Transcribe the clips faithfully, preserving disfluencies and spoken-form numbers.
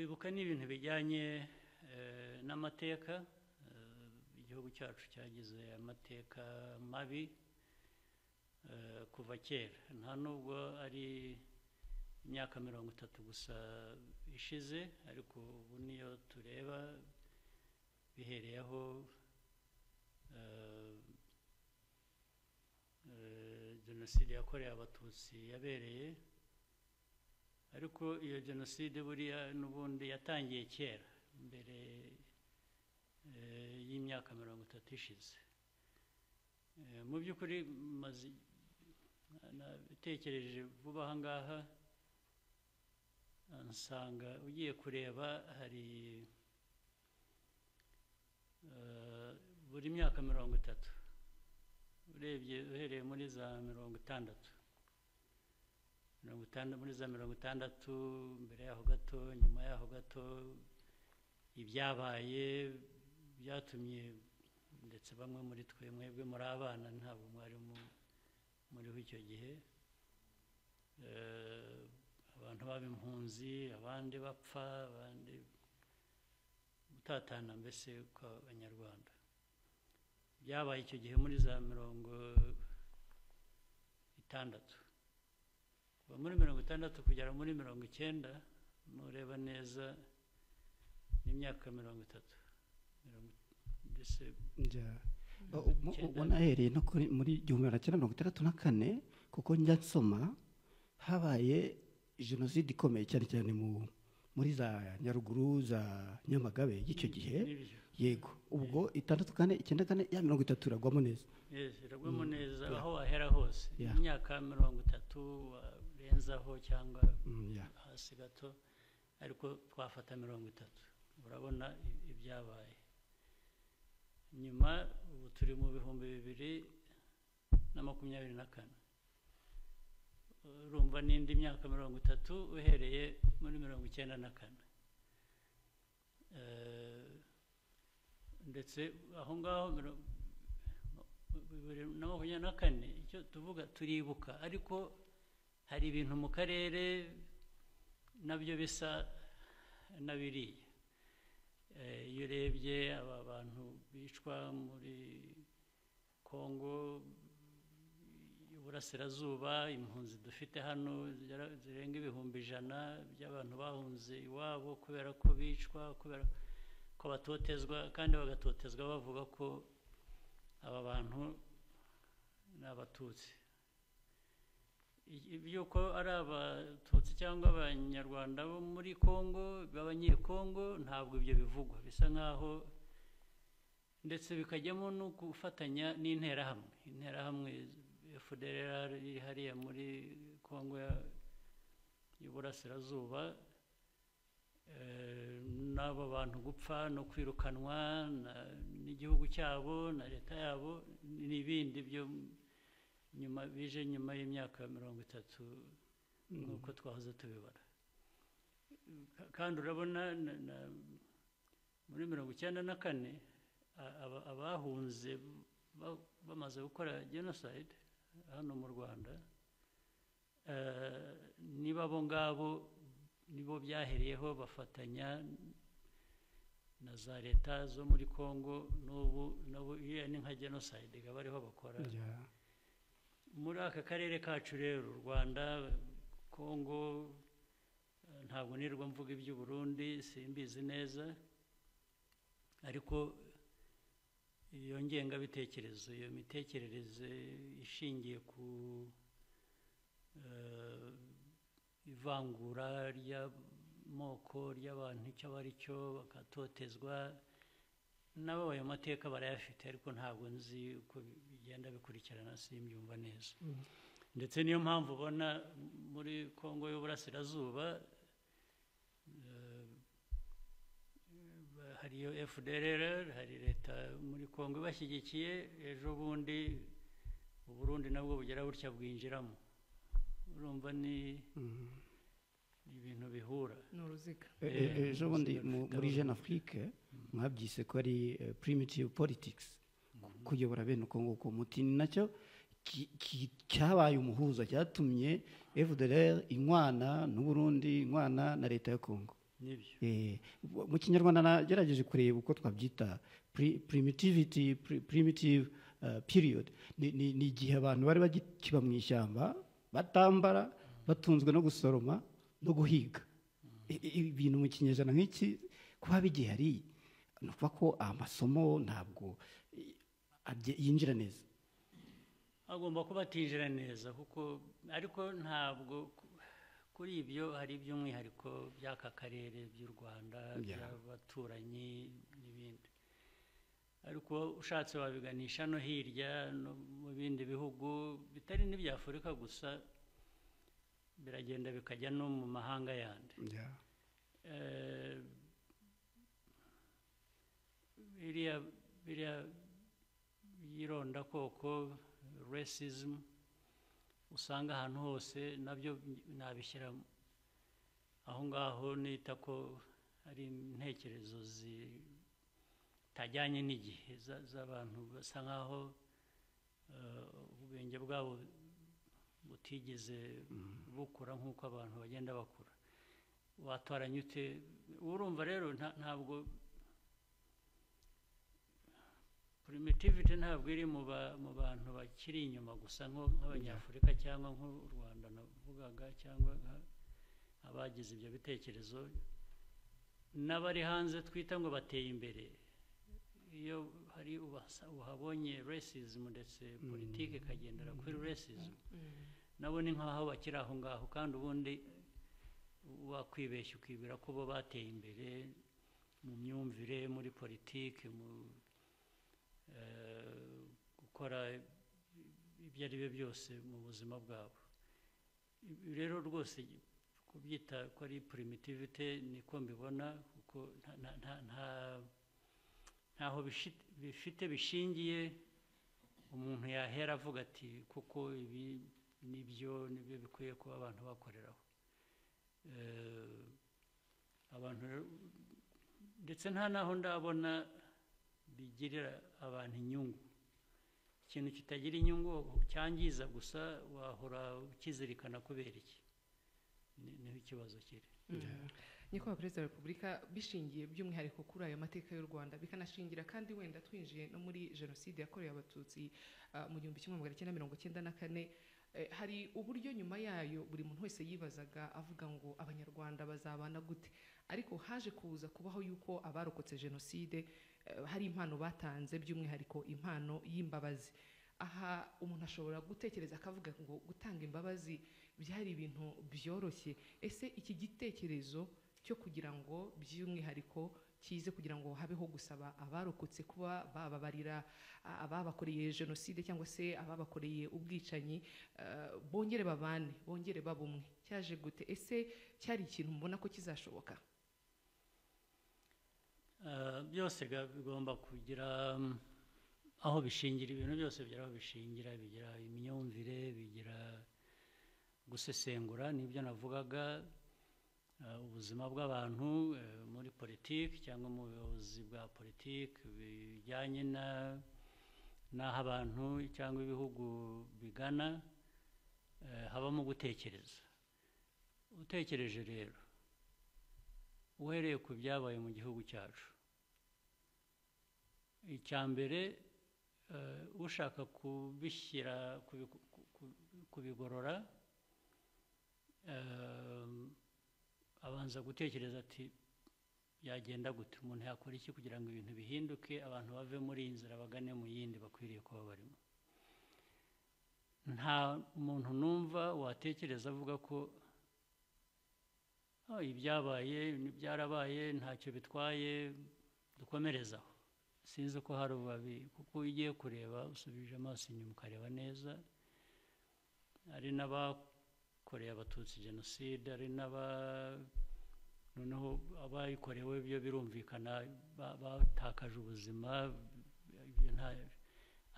kwibuka n'ibintu bijyanye n'amateka. Igihugu cyacu cyagize amateka mabi kuva kera, nta nubwo ari imyaka mirongo itatu gusa ishize, ariko ubu niyo tureba bihereyeho jenoside yakorewe abatutsi yabereye. Ariko iyo jenoside buriya n'ubundi yatangiye kera, mbere y'imyaka mirongo itatu ishize. Mu by'ukuri natekereje vuba aha ngaha, nsanga ugiye kureba hari buri myaka mirongo itatu, urebye uhereye muri za mirongo itandatu muri za mirongo itandatu mbere yaho gato, nyuma yaho gato, ibyabaye byatumye ndetse bamwe muri twe, mwebwe muri abana ntabwo mwari muriho icyo gihe, abantu baba impunzi, abandi bapfa, abandi mutatana, mbese kw'Abanyarwanda. Byabaye icyo gihe muri za mirongo itandatu. Kuva muri mirongo itandatu kugera muri mirongo icyenda, nureba neza n'imyaka mirongo itatu. Ubwo nahereye no muri igihumbi magana cyenda mirongo itandatu na kane, kuko njya nsoma habaye jenoside ikomeye cyane cyane muri za Nyaruguru, za Nyamagabe y'icyo gihe. Yego, ubwo itandatu kane icyenda kane ya mirongo itatu iragwamo neza, iragwamo neza aho wahera hose. Imyaka mirongo itatu warenzaho cyangwa hasi gato, ariko twafata mirongo itatu, urabona ibyabaye. Nyuma ubu turi mu bihumbi bibiri na makumyabiri na kane, urumva n'indi myaka mirongo itatu uhereye muri mirongo icyenda na kane. Ndetse aho ngaho bibiri na makumyabiri na kane, icyo tuvuga turibuka, ariko hari ibintu mu karere nabyo bisa n'abiriya. Iyo urebye aba bantu bicwa muri Kongo y'Uburasirazuba, impunzi dufite hano zirenga ibihumbi ijana by'abantu bahunze iwabo kubera ko bicwa, kubera ko batotezwa, kandi bagatotezwa bavuga ko aba bantu ni Abatutsi. Yuko ari Abatutsi cyangwa Abanyarwanda bo muri Kongo b'Abanyekongo, ntabwo ibyo bivugwa, bisa nk'aho ndetse bikajyamo no gufatanya n'interahamwe. Interahamwe F D R R iri hariya muri Kongo y'Uburasirazuba, n'abo bantu gupfa no kwirukanwa n'igihugu cyabo na leta yabo n'ibindi byo nyuma bije nyuma y'imyaka mirongo itatu nk'uko twahoze tubibara. Kandi urabona muri mirongo icyenda na kane abahunze bamaze gukora genocide hano mu Rwanda, niba abo ngabo nibo byahereyeho bafatanya na za leta zo muri Kongo, n'ubu n'ubu iyo ni nka genocide bariho bakora. Muri aka karere kacu rero, u Rwanda, Kongo, ntabwo nirwo mvuga iby'u Burundi, simbizi neza, ariko iyo ngengabitekerezo, iyo mitekerereze ishingiye ku ivangura ry'amoko ry'abantu icyo bari cyo bakatotezwa, nabo ayo mateka barayafite, ariko ntabwo nzi uko bigenda bikurikirana, simbyumva neza. Ndetse niyo mpamvu ubona muri Kongo y'Uburasirazuba hariyo F D R R, hari leta muri Kongo bashyigikiye, ejo bundi u Burundi nabwo bugera butya bwinjiramo. Urumva ni ibintu bihura n'uruziga. Ejo bundi muri Jeune Afrique mwabyise ko ari primitive politics, kuyobora bene Kongo ku mutini, nacyo cyabaye umuhuza, cyatumye F D R R inkwana n'u Burundi, inkwana na leta ya Kongo. mu kinyarwanda nagerageje kureba uko twabyita primitivity primitive period, ni igihe abantu bari bagikiba mu ishyamba batambara batunzwe no gusoroma no guhiga ibintu mu kinyejana nk'iki kuba bigihari no kuba ko amasomo ntabwo yinjira neza agomba kuba tinjira neza kuko ariko ntabwo kuri ibyo hari by'umwihariko by'aka karere by'u Rwanda by'abaturanyi n'ibindi ariko ushatse wabiganisha no hirya no mu bindi bihugu bitari n'ibya Afurika gusa biragenda bikajya no mu mahanga yandi biriya biriya yironda koko racism usanga ahantu hose nabyo nabishyiramo aho ngaho nita ko ari intekerezo zitajyanye n'igihe z'abantu basa nkaho ubwenge bwabo butigeze bukura nk'uko abantu bagenda bakura watwaranye ute urumva rero ntabwo primitivity ntabwo iri mu bantu bakiri inyuma gusa nk'abanyafurika cyangwa nk'u Rwanda navugaga cyangwa abagize ibyo bitekerezo n'abari hanze twita ngo bateye imbere iyo hari uhabonye racism ndetse politiki ikagendera kuri racism nabo ni nk'aho bakiri aho ngaho kandi ubundi wakwibeshya ukibwira ko bo bateye imbere mu myumvire muri politiki mu gukora ibyo ari byo byose mu buzima bwabo rero rwose kubyita ko ari primitivity niko mbibona kuko ntaho bifite bishingiye umuntu yahera avuga ati kuko ibi nibyo nibyo bikwiye kuba abantu bakoreraho abantu ndetse nta naho ndabona bigirira abantu inyungu ikintu kitagira inyungu cyangiza gusa wahora ukizirikana kubera iki niho ikibazo kiri niko Perezida wa Repubulika bishingiye by'umwihariko kuri ayo mateka y'u Rwanda bikanashingira kandi wenda twinjiye no muri Jenoside yakorewe Abatutsi mu gihumbi kimwe magana cyenda mirongo icyenda na kane hari uburyo nyuma yayo buri muntu wese yibazaga avuga ngo abanyarwanda bazabana gute ariko haje kuza kubaho yuko abarokotse Jenoside hari impano batanze by'umwihariko impano y'imbabazi aha umuntu ashobora gutekereza akavuga ngo gutanga imbabazi byari ibintu byoroshye ese iki gitekerezo cyo kugira ngo by'umwihariko kize kugira ngo habeho gusaba abarokotse kuba bababarira ababakoreye Jenoside cyangwa se ababakoreye ubwicanyi bongere babane bongere babumwe cyaje gute ese cyari ikintu mbona ko kizashoboka byose bigomba kugira aho bishingira ibintu byose bigira aho bishingira bigira imyumvire bigira gusesengura n'ibyo navugaga ubuzima bw'abantu muri politiki cyangwa mu buyobozi bwa politiki bijyanye n'aho abantu cyangwa ibihugu bigana habamo gutekereza utekereje rero uhereye ku byabaye mu gihugu cyacu icya mbere ushaka kubishyira kubigorora abanza gutekereza ati yagenda gute umuntu yakora iki kugira ngo ibintu bihinduke abantu bave muri iyi nzira bagane mu yindi bakwiriye kuba barimo nta muntu numva watekereza avuga ko ibyabaye byarabaye ntacyo bitwaye dukomerezaho sinzi ko hari ubabi kuko ugiye kureba usubije amaso inyuma ukareba neza hari n'abakoreye abatutsi jenoside hari n'aba noneho abayikorewe ibyo birumvikana batakaje ubuzima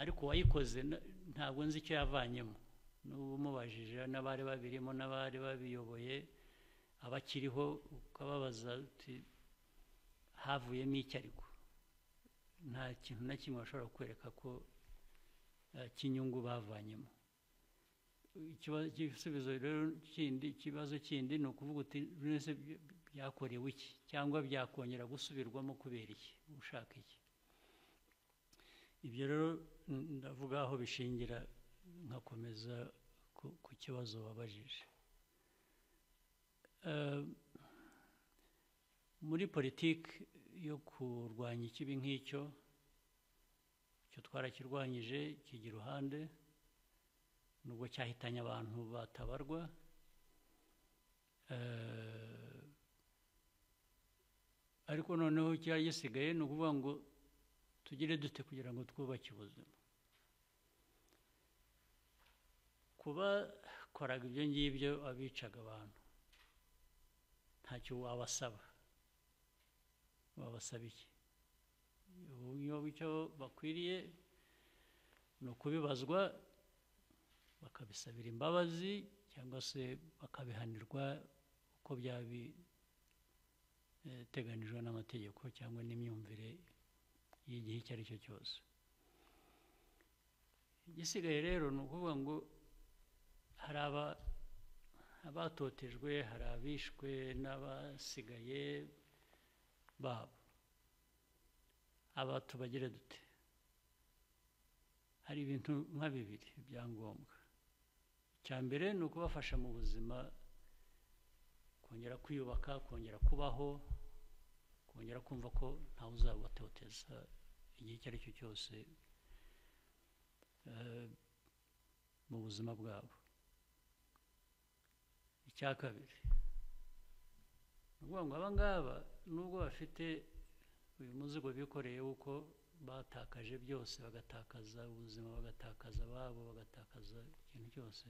ariko uwayikoze ntabwo nzi icyo yavanyemo n'ubumubajije n'abari babirimo n'abari babiyoboye abakiriho ukababaza uti havuyemo iki ariko nta kintu na kimwe bashobora kukwereka ko cy'inyungu bavanyemo igisubizo rero kindi ikibazo kindi ni ukuvuga uti byakorewe iki cyangwa byakongera gusubirwamo kubera iki ushaka iki. Ibyo rero ndavuga aho bishingira nkakomeza ku kibazo wabajije. Muri politiki yo kurwanya ikibi nk'icyo, icyo twarakirwanyije kijya iruhande nubwo cyahitanye abantu batabarwa. Ariko noneho cyari gisigaye ni ukuvuga ngo tugire dute kugira ngo twubake ubuzima. Kuba koraga ibyo ngibyo abicaga abantu ntacyo wabasaba. Wabasaba iki? Iyo icyo bakwiriye ni ukubibazwa, bakabisabira imbabazi cyangwa se bakabihanirwa uko byabiteganijwe n'amategeko cyangwa n'imyumvire y'igihe icyo ari cyo cyose. Igisigaye rero ni ukuvuga ngo hari abatotejwe, hari abishwe n'abasigaye babo. Aba tubagire dute? Hari ibintu nka bibiri byangombwa. Icya mbere ni ukubafasha mu buzima, kongera kwiyubaka, kongera kubaho, kongera kumva ko ntawe uzabatoteza igihe icyo ari cyo cyose mu buzima bwabo. Icya kabiri ni ukuvuga ngo aba ngaba nubwo bafite uyu muzigo bikoreye uko batakaje byose, bagatakaza ubuzima, bagatakaza ababo, bagatakaza ikintu cyose,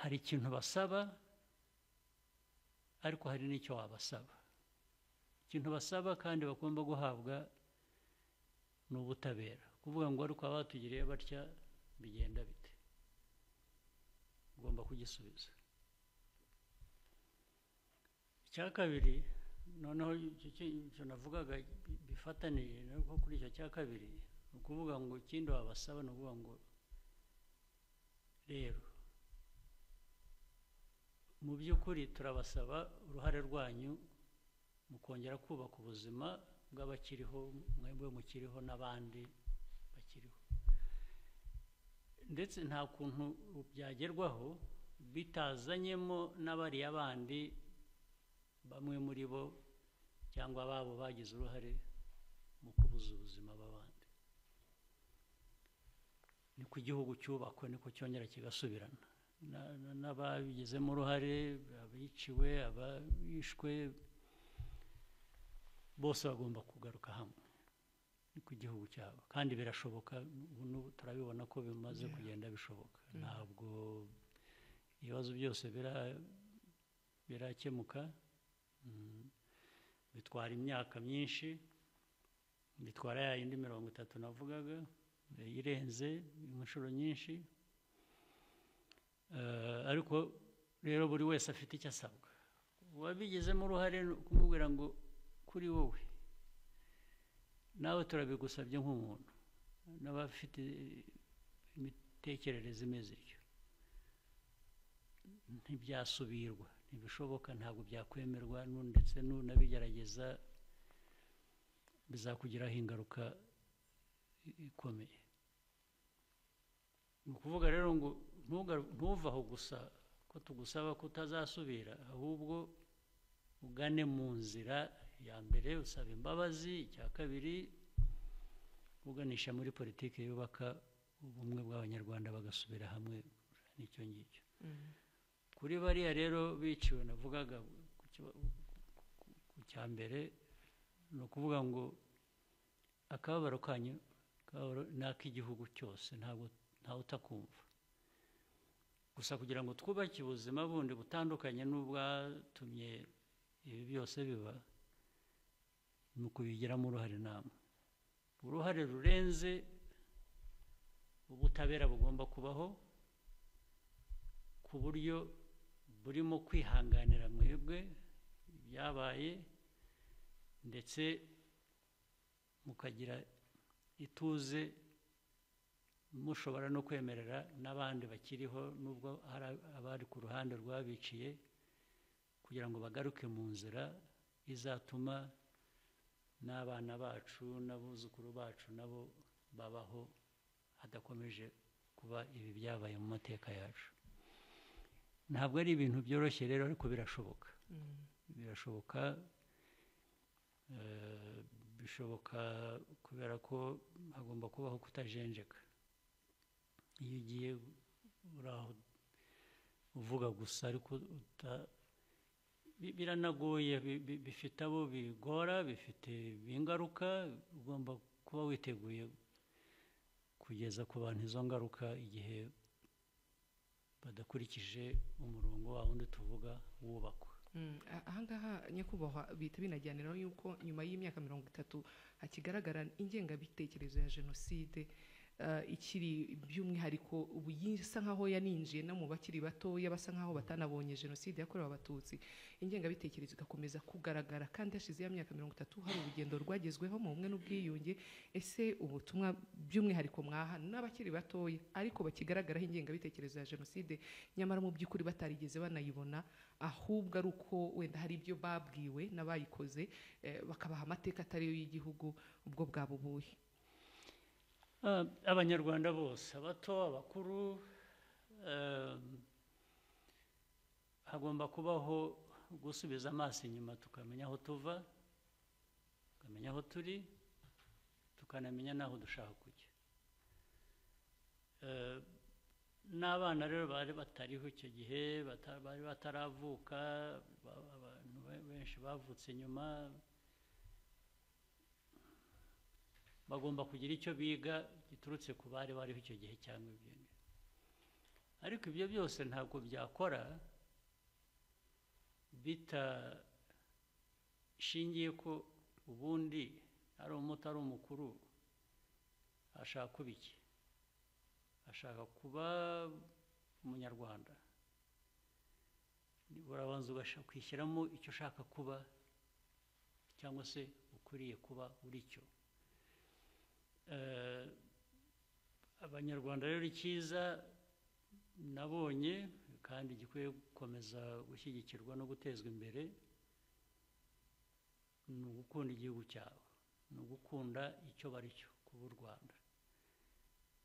hari ikintu basaba, ariko hari n'icyo wabasaba. Ikintu basaba kandi bagomba guhabwa ni ubutabera. Kuvuga ngo ariko abatugiriye batya bigenda bite, ugomba kugisubiza. Icya kabiri noneho icyo navugaga bifataniye nako kuri icyo cya kabiri, ni ukuvuga ngo ikindi wabasaba ni ukuvuga ngo rero mu by'ukuri turabasaba uruhare rwanyu mu kongera kubaka ubuzima bw'abakiriho, mwebwe mukiriho n'abandi bakiriho. Ndetse nta kuntu byagerwaho bitazanyemo n'abariya bandi, bamwe muri bo cyangwa ababo bagize uruhare mu kubuza ubuzima bw'abandi. Ni ku gihugu cyubakwe niko cyongera kigasubirana. N'ababigizemo uruhare, abiciwe, abishwe, bose bagomba kugaruka hamwe. Ni ku gihugu cyabo. Kandi birashoboka, turabibona ko bimaze kugenda bishoboka. Ntabwo ibibazo byose birakemuka. Bitwara imyaka myinshi, bitwara ya yindi mirongo itatu navugaga irenze inshuro nyinshi. Ariko rero buri wese afite icyo asabwa. Uwabigizemo uruhare kumubwira ngo kuri wowe nawe turabigusabye nk'umuntu, n'abafite imitekerereze imeze ityo, ntibyasubirwa, ntibishoboka, ntabwo byakwemerwa, ndetse n'unabigerageza bizakugiraho ingaruka ikomeye. Ni ukuvuga rero ngo ntuve aho gusa ko tugusaba ko utazasubira, ahubwo ugane mu nzira ya mbere usaba imbabazi, icya kabiri uganisha muri politiki yubaka ubumwe bw'Abanyarwanda bagasubira hamwe n'icyo ngicyo. Kuri bariya rero biciwe navugaga ku cya mbere ni ukuvuga ngo akababaro kanyu ni ak'igihugu cyose, ntawe utakumva. Gusa kugira ngo twubake ubuzima bundi butandukanye n'ubwatumye ibi byose biba, ni ukubigiramo uruhare namwe. Uruhare rurenze ubutabera bugomba kubaho ku buryo burimo kwihanganira mwebwe ibyabaye, ndetse mukagira ituze, mushobora no kwemerera n'abandi bakiriho, nubwo hari abari ku ruhande rwabiciye kugira ngo bagaruke mu nzira izatuma n'abana bacu n'abuzukuru bacu nabo babaho hadakomeje kuba ibi byabaye mu mateka yacu. Ntabwo ari ibintu byoroshye rero, ariko birashoboka. Birashoboka, bishoboka kubera ko hagomba kubaho kutajenjeka. Iyo ugiye uraho uvuga gusa ariko biranagoye, bifite abo bigora, bifite ingaruka, ugomba kuba witeguye kugeza ku bantu izo ngaruka igihe badakurikije umurongo wa wundi tuvuga wubakwa. Ahangaha nyakubahwa bita binajyanira yuko nyuma y'imyaka mirongo itatu hakigaragara ingengabitekerezo ya jenoside ikiri by'umwihariko ubu yisa nkaho yaninjiye no mu bakiri bato yabasa nkaho batanabonye jenoside yakorewe abatutsi. Ingengabitekerezo igakomeza kugaragara kandi hashize ya myaka mirongo itatu hari urugendo rwagezweho mu bumwe n'ubwiyunge. Ese ubutumwa by'umwihariko mwaha n'abakiri batoya ariko bakigaragaraho ingengabitekerezo ya jenoside nyamara mu by'ukuri batarigeze banayibona, ahubwo ari uko wenda hari ibyo babwiwe n'abayikoze bakabaha amateka atariyo y'igihugu ubwo bwabo buhe. Abanyarwanda bose, abato, abakuru, hagomba kubaho gusubiza amaso inyuma tukamenya aho tuva, tukamenya aho turi, tukanamenya n'aho dushaka kujya. N'abana rero bari batariho icyo gihe, bari bataravuka, abantu benshi bavutse nyuma, bagomba kugira icyo biga giturutse ku bari bariho icyo gihe cyangwa ibindi. Ariko ibyo byose ntabwo byakora bitashingiye ko ubundi ari umuto ari umukuru ashaka kuba iki, ashaka kuba umunyarwanda. Urabanza ugashaka kwishyiramo icyo ushaka kuba cyangwa se ukuriye kuba uri cyo. Abanyarwanda rero icyiza nabonye kandi gikwiye gukomeza gushyigikirwa no gutezwa imbere ni ugukunda igihugu cyabo, ni ugukunda icyo bari cyo, kuba u Rwanda.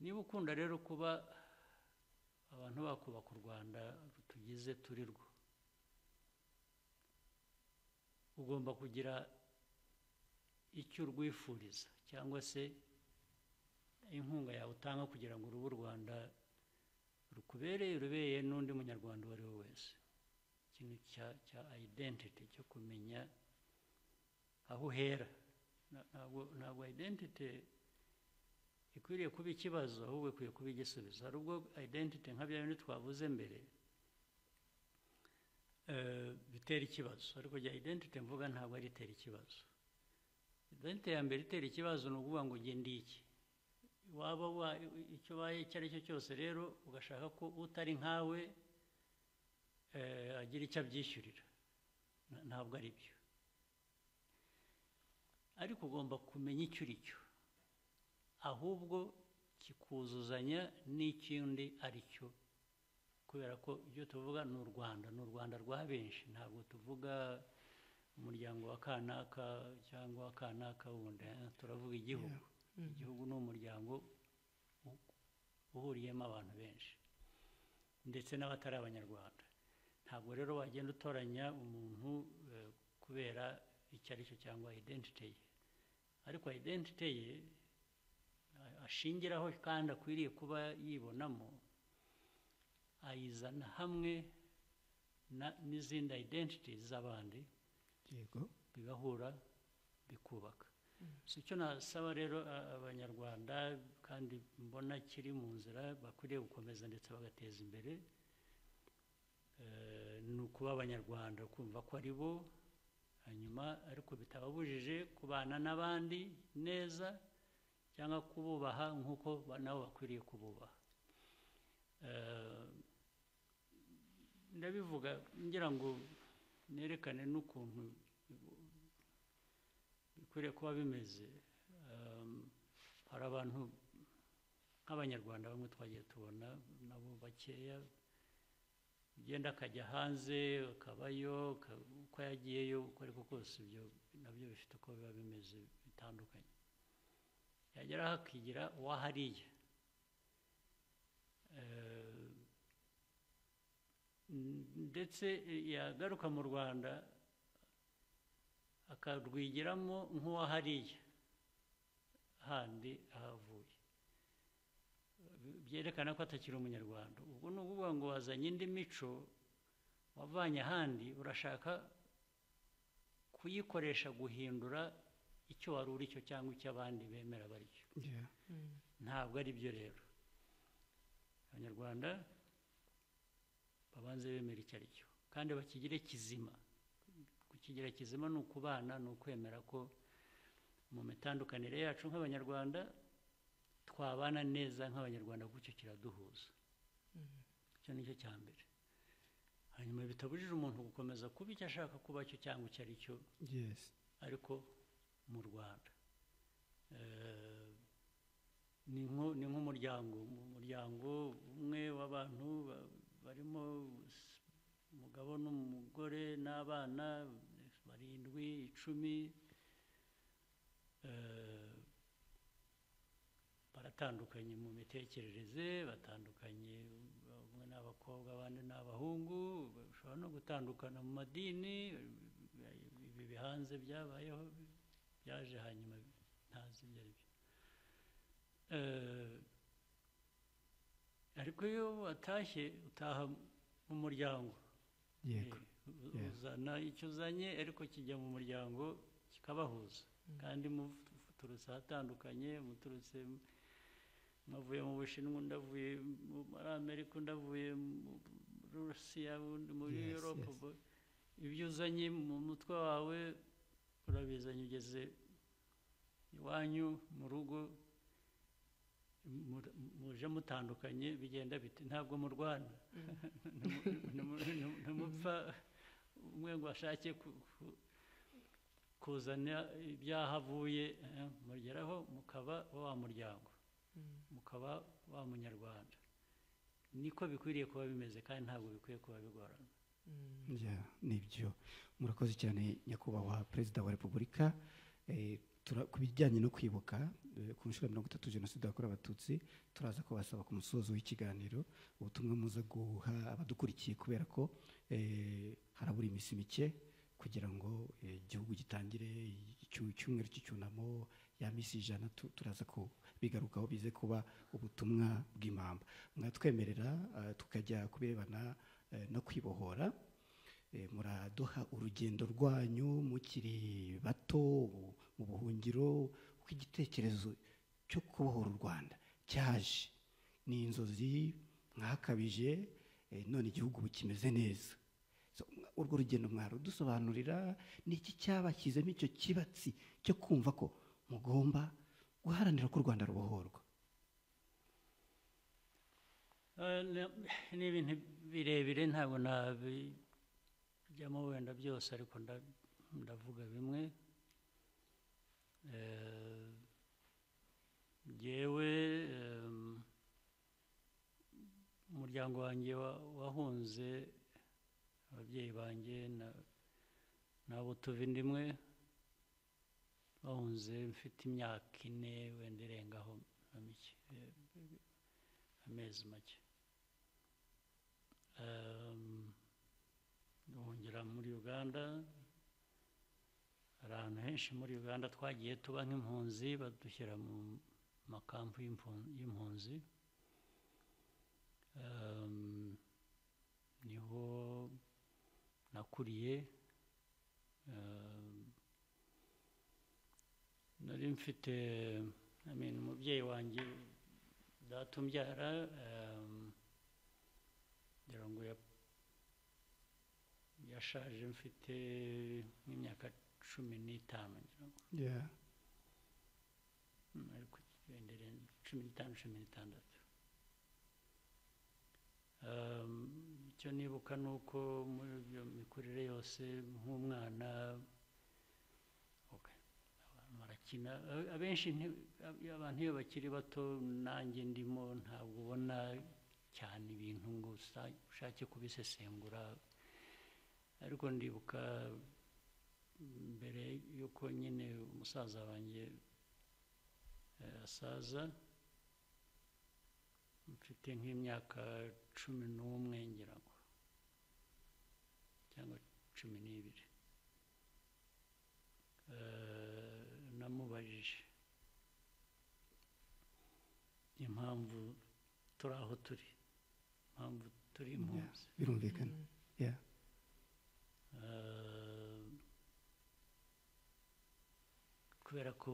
Niba ukunda rero kuba abantu bakubaka u Rwanda tugize turi rwo, ugomba kugira icyo urwifuriza cyangwa se inkunga yawe utanga kugira ngo urube u Rwanda rukubereye, rubereye n'undi munyarwanda uwo ari we wese. Ikintu cya identity, cyo kumenya aho uhera. Ntabwo identity ikwiriye kuba ikibazo, ahubwo ikwiye kuba igisubizo. Hari ubwo identity nka bya bindi twavuze mbere bitera ikibazo, ariko jya identity mvuga ntabwo ari itera ikibazo. Identity ya mbere itera ikibazo ni ukuvuga ngo jye ndi iki. Waba icyo ubaye icyo ari cyo cyose rero ugashaka ko utari nkawe agira icyo abyishyurira, ntabwo ari byo. Ariko ugomba kumenya icyo uri cyo, ahubwo kikuzuzanya n'ikindi ari cyo, kubera ko ibyo tuvuga ni u Rwanda, ni u Rwanda rwa benshi. Ntabwo tuvuga umuryango wa kanaka cyangwa wa kanaka wundi, turavuga igihugu. Igihugu ni umuryango uhuriyemo abantu benshi ndetse n'abatari abanyarwanda. Ntabwo rero wagenda utoranya umuntu kubera icyo ari cyo cyangwa identity ye, ariko identity ye ashingiraho kandi akwiriye kuba yibonamo ayizana hamwe n'izindi identity z'abandi, bigahura bikubaka. Si icyo nasaba rero abanyarwanda kandi mbona kiri mu nzira bakwiriye gukomeza ndetse bagateza imbere, ni ukuba abanyarwanda, kumva ko ari bo, hanyuma ariko bitababujije kubana n'abandi neza cyangwa kububaha nk'uko nabo bakwiriye kububaha. Ndabivuga ngira ngo nerekane n'ukuntu bikwiriye kuba bimeze. Hari abantu nk'abanyarwanda bamwe twagiye tubona nabo bakeya ugenda akajya hanze ukabayo uko yagiyeyo uko ariko kose ibyo nabyo bifite uko biba bimeze bitandukanye. Yagera hakigira uwahariye ndetse yagaruka mu Rwanda akarwigiramo nk'uwahariye handi ahavuye, byerekana ko atakiri umunyarwanda. Ubwo ni ukuvuga ngo wazanye indi mico wavanye ahandi urashaka kuyikoresha guhindura icyo wari uri cyo cyangwa icyo abandi bemera bari cyo. Ntabwo ari byo rero. Abanyarwanda babanze bemera icyo ari cyo kandi bakigire kizima. Kukigira kizima ni ukubana, ni ukwemera ko mu mitandukanire yacu nk'abanyarwanda twabana neza nk'abanyarwanda, gutyo kiraduhuza. Icyo nicyo cya mbere. Hanyuma bitabujije umuntu gukomeza kuba icyo ashaka kuba cyo cyangwa icyo ari cyo, ariko mu Rwanda ni nk'umuryango, umuryango umwe w'abantu barimo umugabo n'umugore n'abana barindwi, icumi, baratandukanye mu mitekerereze, batandukanye bamwe n'abakobwa abandi n'abahungu, bashobora no gutandukana mu madini. Ibi bihanze byabayeho byaje hanyuma ntazi ibyo ari byo. Ariko iyo watashye utaha mu muryango, uzana icyo uzanye ariko kijya mu muryango kikabahuza, kandi muturutse ahatandukanye, muturutse navuye mu Bushinwa, ndavuye muri Amerika, ndavuye muri Rusiya, muri Europe. Ibyo uzanye mu mutwe wawe urabizanye ugeze iwanyu mu rugo, muje mutandukanye, bigenda bite. Ntabwo mu Rwanda ntimupfa umwe ngo ashake kuzana ibyahavuye, mugeraho mukaba wa muryango, mukaba wa munyarwanda. Niko bikwiriye kuba bimeze kandi ntabwo bikwiye kuba bigorana. Nibyo. Murakoze cyane Nyakubahwa Perezida wa Repubulika. Ku bijyanye no kwibuka ku nshuro ya mirongo itatu Jenoside yakorewe Abatutsi, turaza kubasaba ku musozo w'ikiganiro ubutumwa muza guha abadukurikiye, kubera ko harabura iminsi mike kugira ngo igihugu gitangire icyumweru cy'icyunamo ya minsi ijana. Turaza kubigarukaho bize kuba ubutumwa bw'imamba, mwatwemerera tukajya kubirebana no kwibohora. Muraduha urugendo rwanyu mukiri bato mu buhungiro, uko igitekerezo cyo kubohora u Rwanda cyaje. Ni inzozi mwakabije, none igihugu bukimeze neza. Urwo rugendo mwarudusobanurira, ni iki cyabashyizemo icyo kibatsi cyo kumva ko mugomba guharanira ko u Rwanda rubohorwa? Ni ibintu birebire, ntabwo nabijyamo wenda byose, ariko ndavuga bimwe. Njyewe umuryango wanjye wahunze, ababyeyi banjye nabo tuva inda imwe, bahunze mfite imyaka ine wenda irengaho amezi make. Duhungira muri Uganda, hari ahantu henshi muri Uganda twagiye tuba nk'impunzi, badushyira mu makampu y'impunzi. Niho nakuriye, nari mfite umubyeyi wanjye datumbyara, ngira ngo yashaje mfite nk'imyaka cumi n'itanu, ngira ngo cumi n'itanu cumi n'itandatu. Icyo nibuka ni uko muri iyo mikurire yose nk'umwana marakina, abenshi abantu iyo bakiri bato, nanjye ndimo, ntabwo ubona cyane ibintu ngo ushake kubisesengura, ariko ndibuka mbere yuko nyine umusaza wanjye asaza, mfite nk'imyaka cumi n'umwe ngira ngo cyangwa cumi n'ibiri, namubajije impamvu turi aho turi, impamvu turi impunzi. Birumvikana, yeah. Kubera ko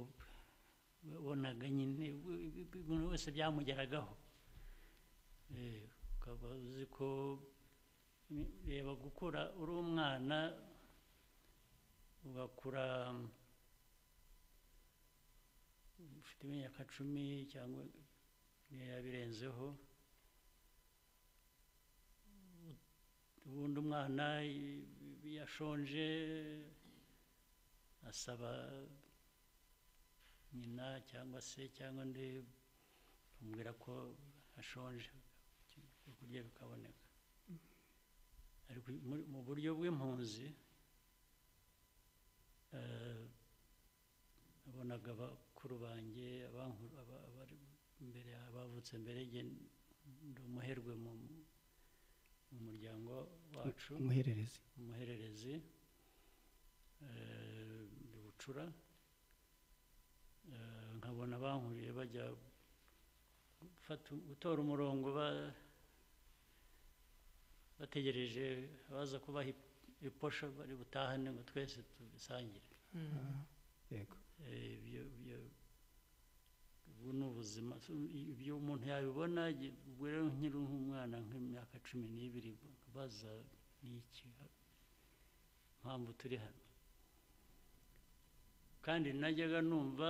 bonaga nyine umuntu wese byamugeragaho, ukaba uzi ko reba gukura uri umwana ugakura ufite imyaka cumi cyangwa yabirenzeho, ubundi umwana yashonje asaba nyina cyangwa se cyangwa ndi kumubwira ko ashonje kurya bikaboneka. Ariko mu buryo bw'impunzi abonaga bakuru banjye abari mbere, abavutse mbere, ndi umuherwe mu muryango wacu, umuhererezi umuhererezi ndi Bucura, nkabona bankuriye bajya gutora umurongo bategereje baza kubaha iposho bari butahane ngo twese tubisangire. Yego, ubu ni ubuzima. Ibyo umuntu yabibona rero nkiri umwana nk'imyaka cumi n'ibiri baza n'iki mpamvu turi hano, kandi najyaga numva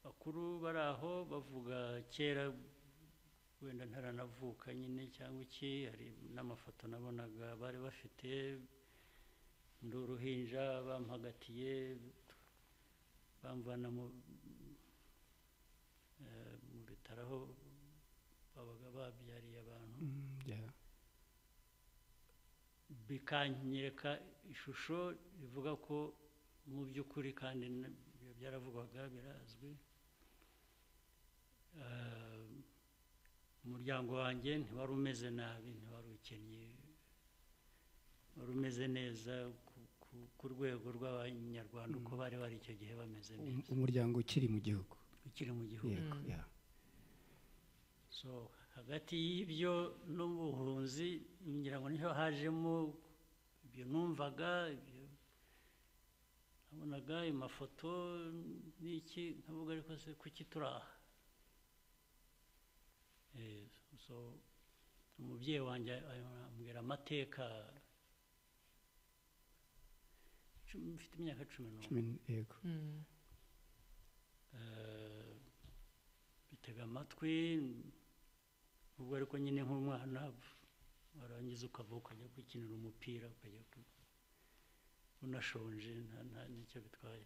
bakuru bari aho bavuga kera, wenda ntaranavuka nyine cyangwa iki, hari n'amafoto nabonaga bari bafite, ndi uruhinja bampagatiye bamvana mu mu bitaro aho babaga babyariye abantu, bikanyereka ishusho ivuga ko mu by'ukuri kandi byaravugwaga birazwi. Umuryango wanjye ntiwari umeze nabi, ntiwari ukennye, wari umeze neza ku rwego rw'Abanyarwanda uko bari bari icyo gihe bameze neza, umuryango ukiri mu gihugu ukiri mu gihugu. So hagati y'ibyo n'ubuhunzi ngira ngo niho hajemo ibyo numvaga, ibyo nabonaga, amafoto n'iki, nkavuga ariko se kuki turi aha? So umubyeyi wanjye ambwira amateka, mfite imyaka cumi n'umwe, yego, bitega amatwi. Ubwo ariko nyine nk'umwana warangiza ukavuka ukajya gukinira umupira, ukajya unashonje, nta n'icyo bitwaye.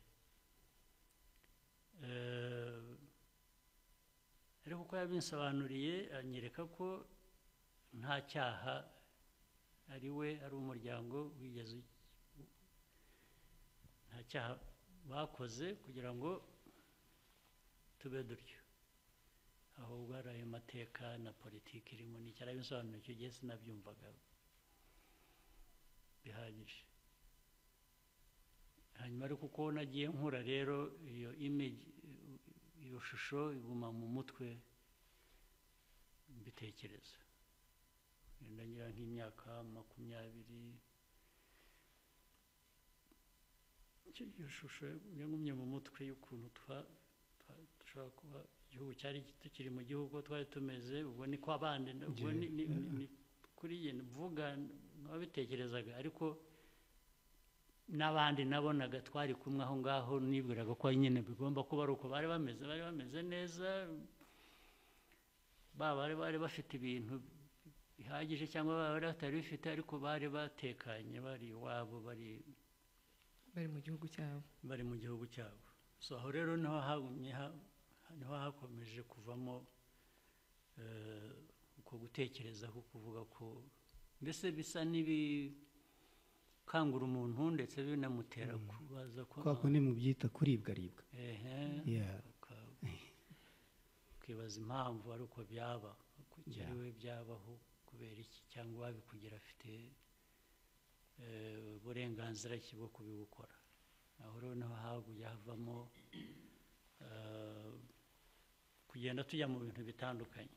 Ariko uko yabinsobanuriye anyereka ko nta cyaha ari we, ari umuryango wigeze, nta cyaha bakoze kugira ngo tube dutyo, ahubwo ari ayo mateka na politiki irimo. Ni cyo arabisobanura, icyo gihe sinabyumvaga bihagije. Hanyuma ariko uko nagiye nkura rero iyo image, iyo shusho iguma mu mutwe mbitekereza, ndagira nk'imyaka makumyabiri, iyo shusho yagumye mu mutwe y'ukuntu dushobora kuba igihugu cyari tukiri mu gihugu twari tumeze, ubwo ni kw'abandi, ubwo ni kuri njye mvuga nk'ababitekerezaga. Ariko n'abandi nabonaga twari kumwe aho ngaho, nibwiraga ko nyine bigomba kuba ari uko bari bameze, bari bameze neza, bari bafite ibintu bihagije cyangwa bari batari bifite, ariko bari batekanye, bari iwabo, bari bari mu gihugu cyabo bari mu gihugu cyabo. So aho rero niho hakomeje kuvamo uko gutekereza ko kuvuga ko mbese bisa n'ibikangura umuntu ndetse binamutera kubaza ko kwako ni mu byita kuribwa ribwa ehe yeah kibaza impamvu ari uko byaba kugiriwe byabaho kubera iki cyangwa babikugira afite eh burenganzira kibo kubikora aho rero naho hagujya havamo eh kugenda tujya mu bintu bitandukanye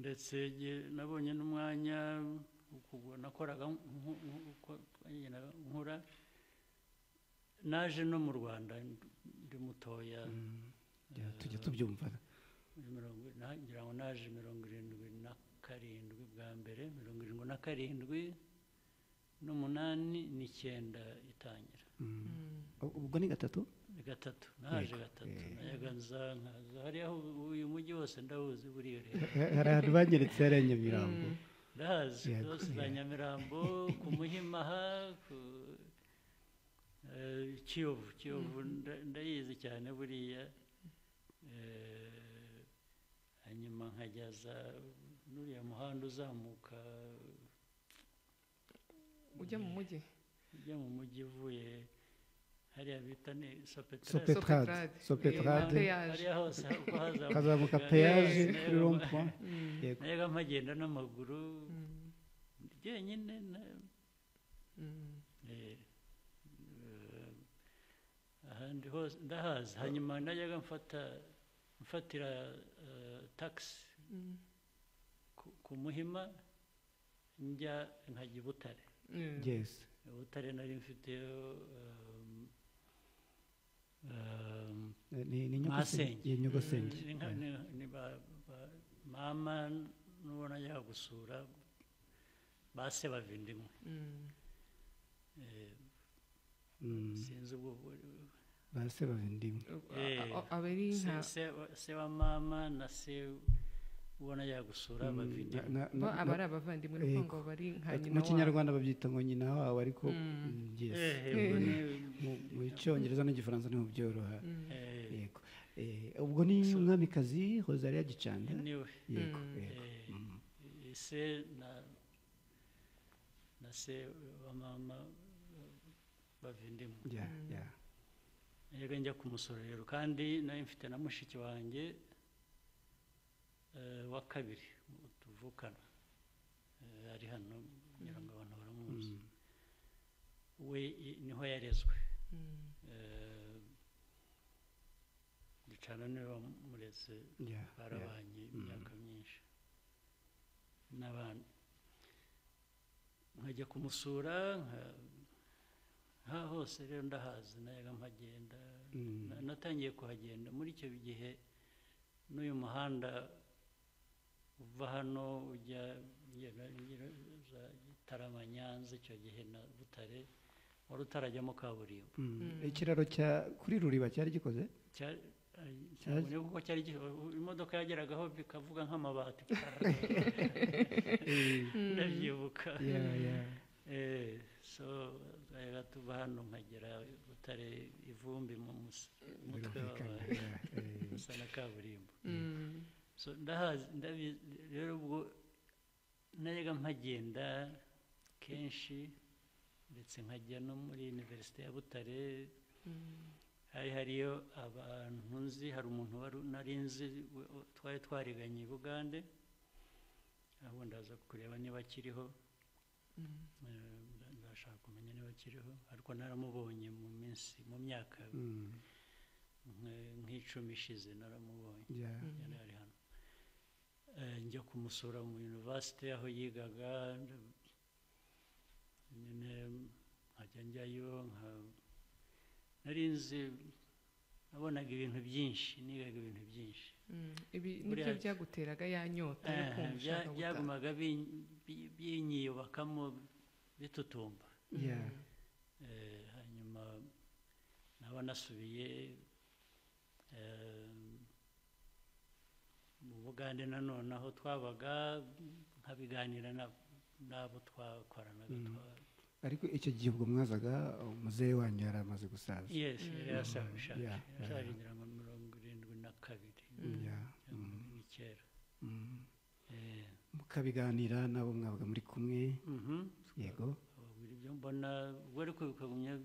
ndetse nabonye n'umwanya nakoraga nkora naje no mu Rwanda ndi mutoya tujya tubyumva ngira ngo naje mirongo irindwi na karindwi bwa mbere mirongo irindwi na karindwi n'umunani n'icyenda itangira ubwo ni gatatu gatatu naje gatatu nayaganza nkaza hariya uyu mujyi wose ndawuzi buriyo rero harahantu banyeretse hariya Nyamirambo ndahazi zose za Nyamirambo ku Muhima ha Kiyovu Kiyovu ndayizi cyane buriya hanyuma nkajya za nuriya muhanda uzamuka ujya mu mujyi ujya mu mujyi uvuye hariya bita ni Sopetrade Sopetrade hariya hose uko hazamuka peyaje kuri rond-point nayaga mpagenda n'amaguru jyenyine ahandi hose ndahazi hanyuma najyaga mfata mfatira taxi ku Muhima njya nkajya i Butare yes Butare nari mfite mama n'uwo najyaga gusura base bavindimwe sinzi ubwo base bavindimwe abari nka se wa mama na se ubona yagusura abavindimwe abari abavandimwe n'uko bari nka nyina mu Kinyarwanda babyita ngo nyina wawe ariko mu Cyongereza n'Igifaransa ni mu byoroha yego ubwo ni umwamikazi Rosalia Gicanda yego se na na se wa mama bavindimwe ya ya yego njya kumusorero kandi nayo mfite na mushiki wanjye wa kabiri tuvukana ari hano nyirango abantu baramuzi we niho yarezwe ducana niba mureze barabanye imyaka myinshi n'abana nkajya kumusura nka hose rero ndahazi nayaga mpagenda natangiye kuhagenda muri icyo gihe n'uyu muhanda uva hano ujya za Gitarama Nyanza icyo gihe na Butare wari utarajyamo kaburimbo ikiraro kuri Ruriba cyari gikoze imodoka yageragaho bikavuga nk'amabati ndabyibuka so zayaga tuva hano nkagera Butare ivumbi mu mutwe w'usa na kaburimbo so ndahazi rero ubwo najyaga mpagenda kenshi ndetse nkajya no muri Universite ya Butare hari hariyo abantu nzi hari umuntu wari nari nzi twari twariganye i Bugande aho ndaza kureba niba akiriho ndashaka kumenya niba akiriho ariko naramubonye mu minsi mu myaka nk'icumi ishize naramubonye ari hano njya kumusura mu Universite aho yigaga nyine nkajya njyayo nari nzi nabonaga ibintu byinshi nigaga ibintu byinshi ibi nibyo byaguteraga ya nyota yo kumva byagumaga binyiyobakamo bitutumba hanyuma naba nasubiye mu Bugande nanone aho twabaga nkabiganira n'abo twakoranaga ariko icyo gihe ubwo mwazaga muzehe wanyu yari amaze gusaza yes yari asaje asaje ngira ngo mirongo irindwi na kabiri ya kera eh ukabiganira nabo mwabaga muri kumwe yego mbona wari kubikugumye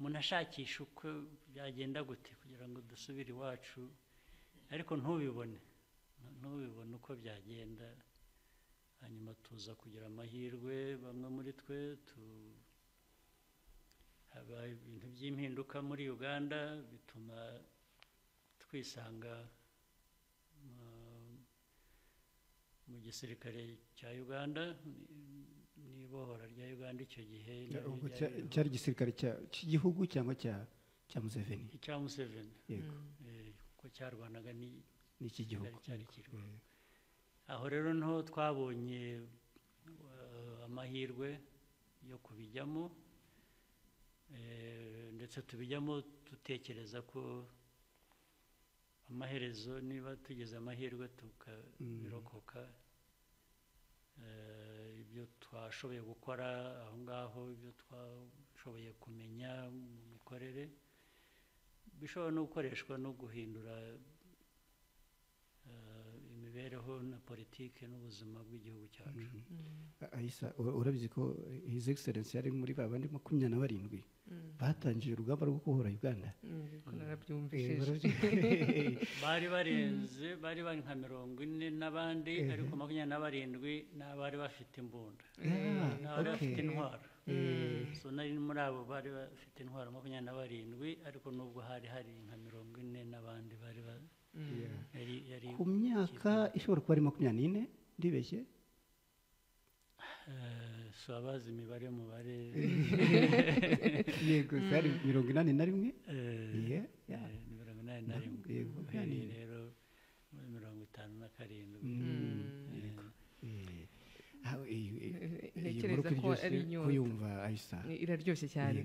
munashakisha uko byagenda gute kugira ngo dusubire iwacu ariko ntubibone ntubibone uko byagenda hanyuma tuza kugira amahirwe bamwe muri twe tu habaye ibintu by'impinduka muri Uganda bituma twisanga mu gisirikare cya Uganda nibohora rya Uganda icyo gihe cyari gisirikare cya cy'igihugu cyangwa cya cya Museveni cya Museveni yego ko cyarwanaga ni n'iki gihugu cyari kirwa aho rero nto twabonye amahirwe yo kubijyamo ndetse tubijyamo dutekereza ko amaherezo niba tugeze amahirwe tukabirokoka ibyo twashoboye gukora aho ngaho ibyo twashoboye kumenya mu mikorere bishobora no gukoreshwa no guhindura imibereho na politiki n'ubuzima bw'igihugu cyacu Aisa urabizi ko His Excellency yari muri babandi makumyabiri na barindwi batangije urugamba rwo kubohora Uganda bari barenze bari bari nka mirongo ine n'abandi ariko makumyabiri na barindwi n'abari bafite imbunda n'abari bafite intwaro so nari muri abo bari bafite intwaro makumyabiri na barindwi ariko nubwo hari hari nka mirongo ine n'abandi bari ku myaka ishobora kuba ari makumyabiri n'ine ndibeshye si abazi imibare mubare yego zari mirongo inani na rimwe mirongo inani na rimwe rero muri mirongo itanu na karindwi ntekereza ko ari inyota iraryoshye cyane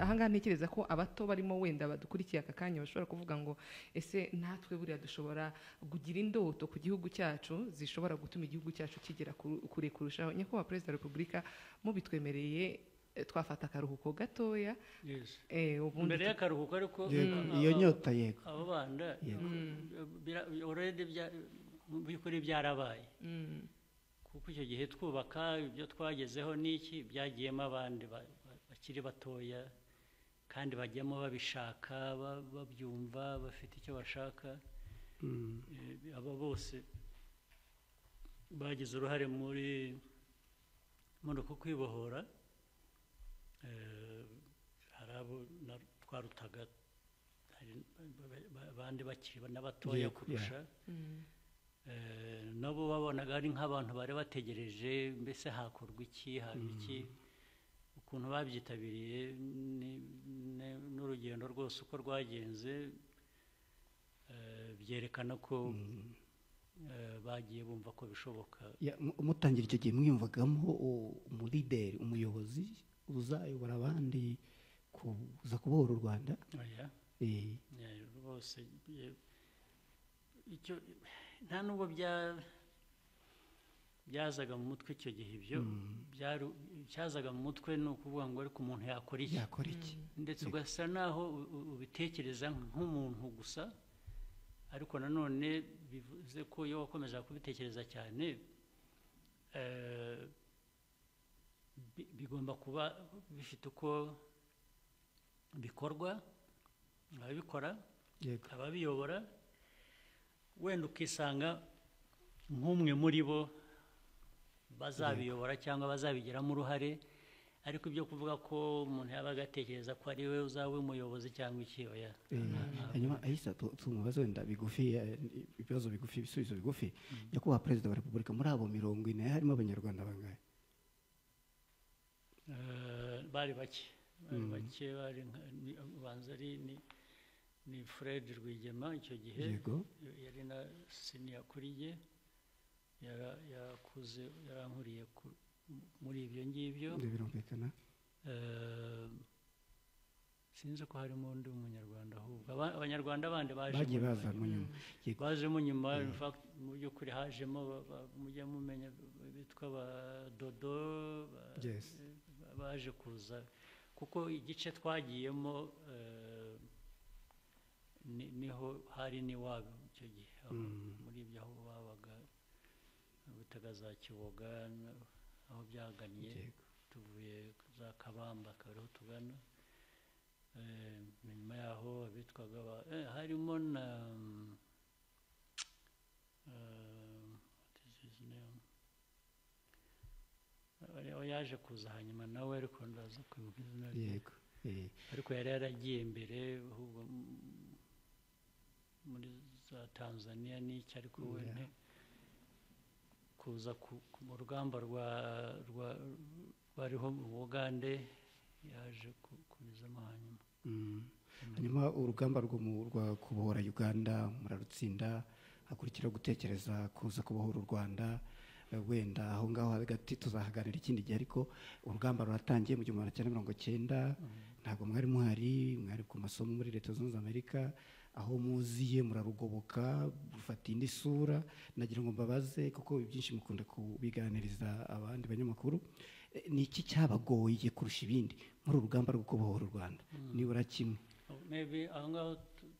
aha ngaha ntekereza ko abato barimo wenda badukurikiye aka kanya bashobora kuvuga ngo ese natwe buriya dushobora kugira indoto ku gihugu cyacu zishobora gutuma igihugu cyacu kigera kure kurushaho nyakubahwa perezida wa repubulika mu bitwemereye twafata akaruhuko gatoya mbere y'akaruhuko ariko iyo nyota yego abo bana already by'ukuri byarabaye kuko icyo gihe twubaka ibyo twagezeho n'iki byagiyemo abandi bakiri batoya kandi bajyamo babishaka babyumva bafite icyo bashaka aba bose bagize uruhare muri muri uko kwibohora hari abo twarutaga abandi bakiri n'abatoya kurusha nabo babonaga ari nk'abantu bari bategereje mbese hakorwa iki haba iki ukuntu babyitabiriye n'urugendo rwose uko rwagenze byerekana ko bagiye bumva ko bishoboka umutangira icyo gihe mwiyumvagamo umulideri umuyobozi uzayobora abandi kuza kubohora u Rwanda rwose icyo nta nubwo byazaga mu mutwe icyo gihe ibyo cyazaga mu mutwe ni ukuvuga ngo ariko umuntu yakora iki ndetse ugasa naho ubitekereza nk'umuntu gusa ariko nanone bivuze ko iyo wakomezaga kubitekereza cyane bigomba kuba bifite uko bikorwa ababikora ababiyobora wenda ukisanga nk'umwe muri bo bazabiyobora cyangwa bazabigiramo uruhare ariko ibyo kuvuga ko umuntu yaba agatekereza ko ari we uzaba umuyobozi cyangwa ikiyoya hanyuma Aisa tumubaze wenda bigufi ibibazo bigufi ibisubizo bigufi nyakubahwa perezida wa repubulika muri abo mirongo ine harimo abanyarwanda bangahe bari bake bari bake bari ubanza ari ni ni Fred Rwigema icyo gihe yari na senior kuri ye yakuze yarankuriye muri ibyo ngibyo birumvikana sinzi ko harimo undi umunyarwanda ahubwo abanyarwanda abandi baje bazemo nyuma in fact mu by'ukuri hajemo mujya mumenya bitwa abadodo baje kuza kuko igice twagiyemo niho hari n'iwabo icyo gihe muri ibyo aho babaga Butagaza Kiwoga aho byaganiye tuvuye za Kabamba kariho tugana eh nyuma yaho bitwaga eh harimo na eh oyaje kuza hanyuma nawe ariko ndaza kwibuka izina rye yego eh ariko yari yaragiye imbere ahubwo muri za Tanzania n'iki ariko we kuza mu rugamba rwa rwa bariho mu Uganda yaje kubizamo hanyuma hanyuma urugamba rwo mu rwa kubohora Uganda murarutsinda akurikira gutekereza kuza kubohora u Rwanda wenda aho ngaho hagati tuzahagarira ikindi gihe ariko urugamba ruratangiye mu igihumbi magana cyenda mirongo cyenda ntago mwari muhari mwari ku masomo muri Leta Zunze Amerika aho muziye murarugoboka rufata indi sura nagira ngo mbabaze kuko byinshi mukunda kubiganiriza abandi banyamakuru niki cyabagoye kurusha ibindi muri urugamba rwo kubohora u Rwanda nibura kimwe maybe aho ngaho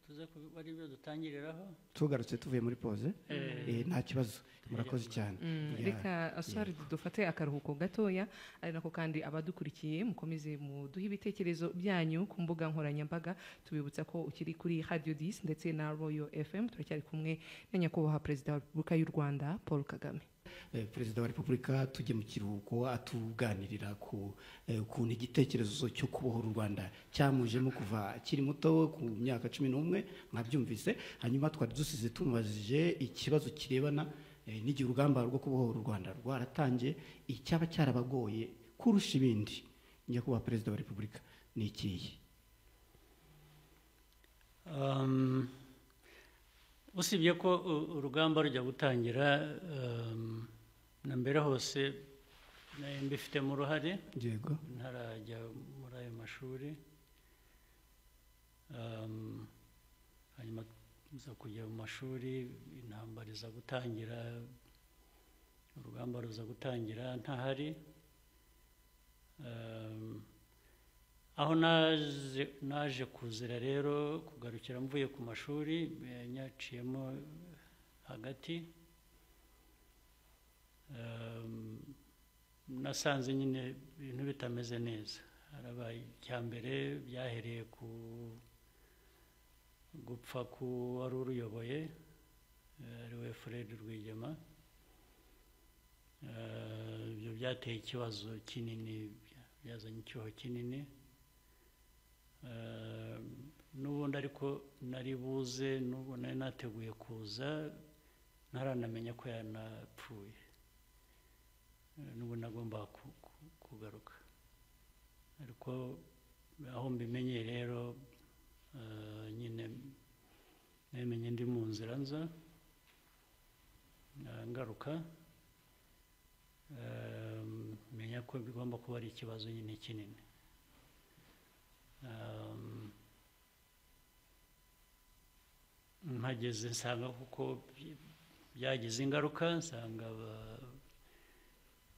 tuze kubari byo dutangiriraho tugarutse tuvuye muri pause eh nta kibazo murakoze cyane reka asari dufate akaruhuko gatoya ari nako kandi abadukurikiye mukomeze muduha ibitekerezo byanyu ku mbuga nkoranyambaga tubibutsa ko ukiri kuri Radio dix ndetse na Royal F M turacyari kumwe na Nyakubahwa President wa Repubulika y'u Rwanda Paul Kagame. Perezida wa Repubulika tujye mu kiruhuko atuganirira ku kuntu igitekerezo cyo kubohora u Rwanda cyamujemo kuva kiri muto ku myaka cumi n'umwe mwabyumvise hanyuma twari dusize tumubajije ikibazo kirebana n'igihe urugamba rwo kubohora u Rwanda rwaratangiye icyaba cyarabagoye kurusha ibindi Nyakubahwa Perezida wa Repubulika ni ikihe um... usibye ko urugamba rujya gutangira na mbere hose nayo mbifitemo uruhare yego ntarajya muri ayo mashuri hanyuma nza kujya mu mashuri intambara iza gutangira urugamba ruza gutangira ntahari aho naje naje kuzira rero kugarukira mvuye ku mashuri nyaciyemo hagati nasanze nyine ibintu bitameze neza arabaye cyambere byahereye ku gupfa ku wari uruyoboye ari we Fred Rwigema ibyo byateye ikibazo kinini byazanye icyoho kinini n'ubundi ariko nari buze n'ubwo nari nateguye kuza ntaranamenya ko yanapfuye n'ubwo nagomba kugaruka ariko aho mbimenye rero nyine nemenye ndi mu nzira nza ngaruka menya ko bigomba kuba ari ikibazo nyine kinini mpageze nsanga kuko byagize ingaruka nsanga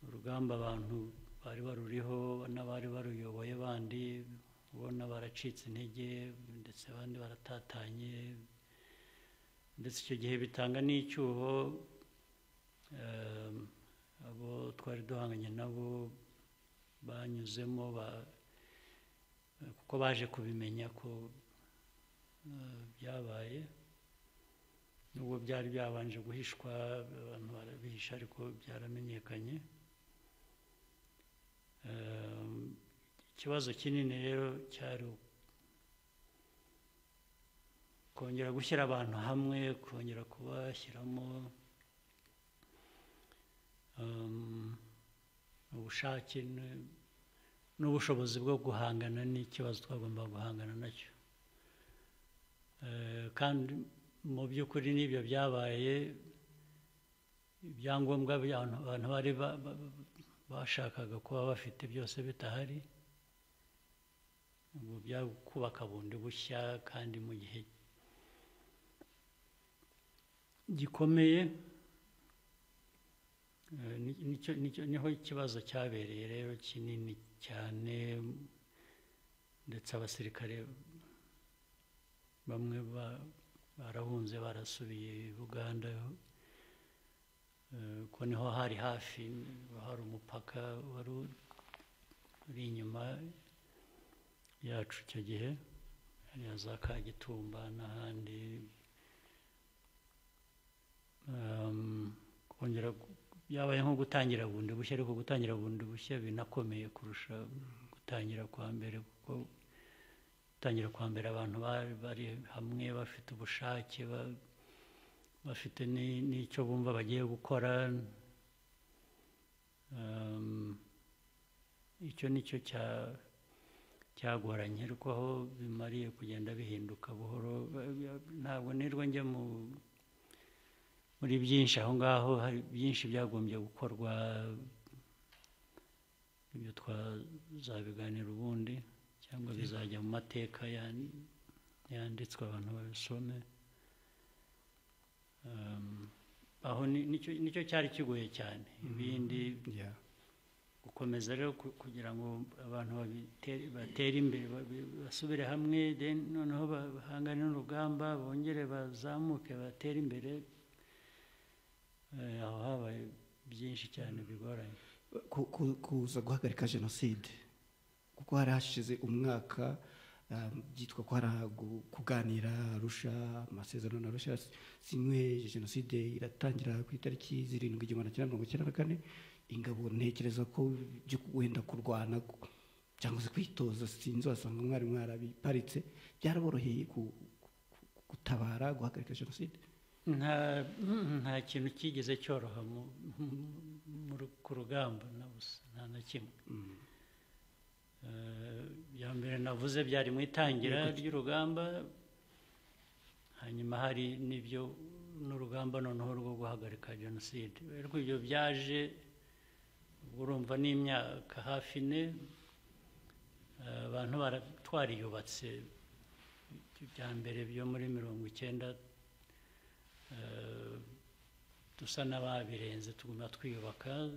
urugamba abantu bari baruriho n'abari baruyoboye bandi ubona baracitse intege ndetse abandi baratatanye ndetse icyo gihe bitanga n'icyuho abo twari duhanganye nabo banyuzemo ba kuko baje kubimenya ko byabaye n'ubwo byari byabanje guhishwa abantu barabihisha ariko byaramenyekanye ikibazo kinini rero cyari kongera gushyira abantu hamwe kongera kubashyiramo ubushake n'ubushobozi bwo guhangana n'ikibazo twagomba guhangana nacyo kandi mu by'ukuri n'ibyo byabaye ibyangombwa abantu bari bashakaga kuba bafite byose bitahari ngo byakubaka bundi bushya kandi mu gihe gikomeye niho ikibazo cyabereye rero kinini cyane ndetse abasirikare bamwe barahunze barasubiye Uganda kuko niho hari hafi, hari umupaka wari uri inyuma yacu icyo gihe, hariya za Kagitumba n'ahandi. Kongera yabaye nko gutangira bundi bushya, ariko gutangira bundi bushya binakomeye kurusha gutangira kwa mbere, kuko gutangira kwa mbere abantu bari hamwe, bafite ubushake, bafite n'icyo bumva bagiye gukora. Icyo nicyo cyagoranye, ariko aho bimariye kugenda bihinduka buhoro. Ntabwo nirwo njya mu muri byinshi, aho ngaho hari byinshi byagombye gukorwa, ibyo twazabiganira ubundi cyangwa bizajya mu mateka yanditswe abantu babisome. Aho nicyo cyari kigoye cyane, ibindi gukomeza rero kugira ngo abantu batere imbere, basubire hamwe, noneho bahangane n'urugamba, bongere bazamuke, batere imbere. Aho habaye byinshi cyane bigoranye. Kuza guhagarika jenoside, kuko hari hashize umwaka byitwa ko hari kuganira Arusha, amasezerano na Arusha sinywe, jenoside iratangira ku itariki zirindwi igihumbi kimwe magana cyenda na kane. Ingabo ntekereza ko byo wenda kurwana cyangwa se kwitoza sinzi, wasanga mwari mwarabiparitse, byaraboroheye gutabara guhagarika jenoside. Nta kintu kigeze cyoroha ku rugamba na busa, nta na kimwe. Ya mbere navuze byari mu itangira ry'urugamba, hanyuma hari n'ibyo n'urugamba noneho rwo guhagarika jenoside. Ariko ibyo byaje urumva n'imyaka hafi ine, abantu twariyubatse bya mbere byo muri mirongo icyenda dusa n'ababirenze, tuguma twiyubaka,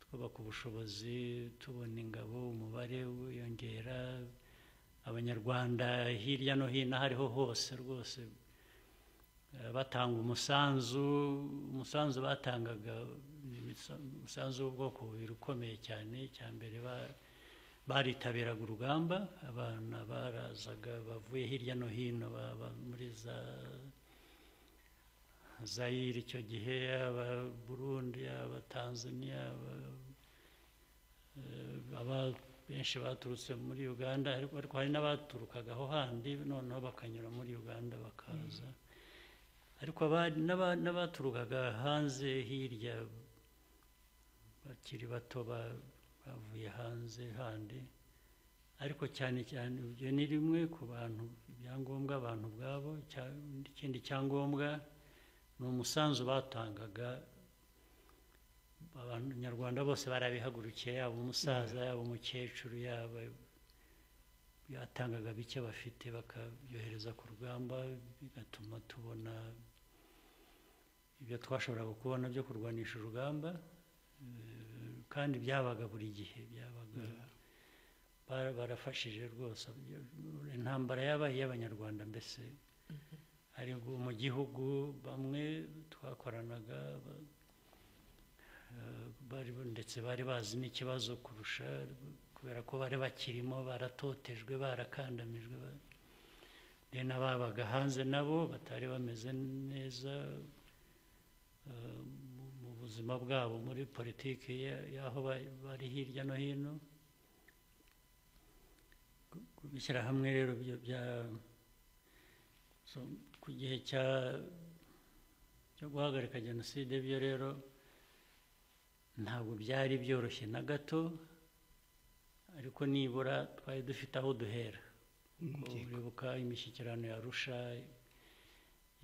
twubaka ubushobozi, tubona ingabo umubare wiyongera, abanyarwanda hirya no hino hariho hose rwose batanga umusanzu. Umusanzu batangaga umusanzu w'ubwoko bubiri ukomeye cyane. Icya mbere baritabiraga urugamba, abana barazaga bavuye hirya no hino, muri za Zayire icyo gihe, aba Burundi, aba Tanzania, aba benshi baturutse muri Uganda, ariko hari n'abaturukaga aho handi noneho bakanyura muri Uganda bakaza. Ariko n'abaturukaga hanze hirya bakiri bato bavuye hanze handi, ariko cyane cyane ibyo ni rimwe ku bantu, ibyangombwa abantu ubwabo. Ikindi cyangombwa ni umusanzu batangaga, abanyarwanda bose barabihagurukiye, yaba umusaza, yaba umukecuru, yaba yatangaga bike bafite bakabyohereza ku rugamba, bigatuma tubona ibyo twashoboraga kubona byo kurwanisha urugamba. Kandi byabaga buri gihe, byabaga barafashije rwose. Intambara yabaye y'abanyarwanda mbese, hari mu gihugu bamwe twakoranaga ndetse bari bazi n'ikibazo kurusha, kubera ko bari bakirimo, baratotejwe, barakandamijwe. N'ababaga hanze nabo batari bameze neza mu buzima bwabo, muri politiki y'aho bari hirya no hino. Kubishyira hamwe rero bya ku gihe cyo guhagarika jenoside, byo rero ntabwo byari byoroshye na gato, ariko nibura twari dufite aho duhera. Uribuka imishyikirano ya Arusha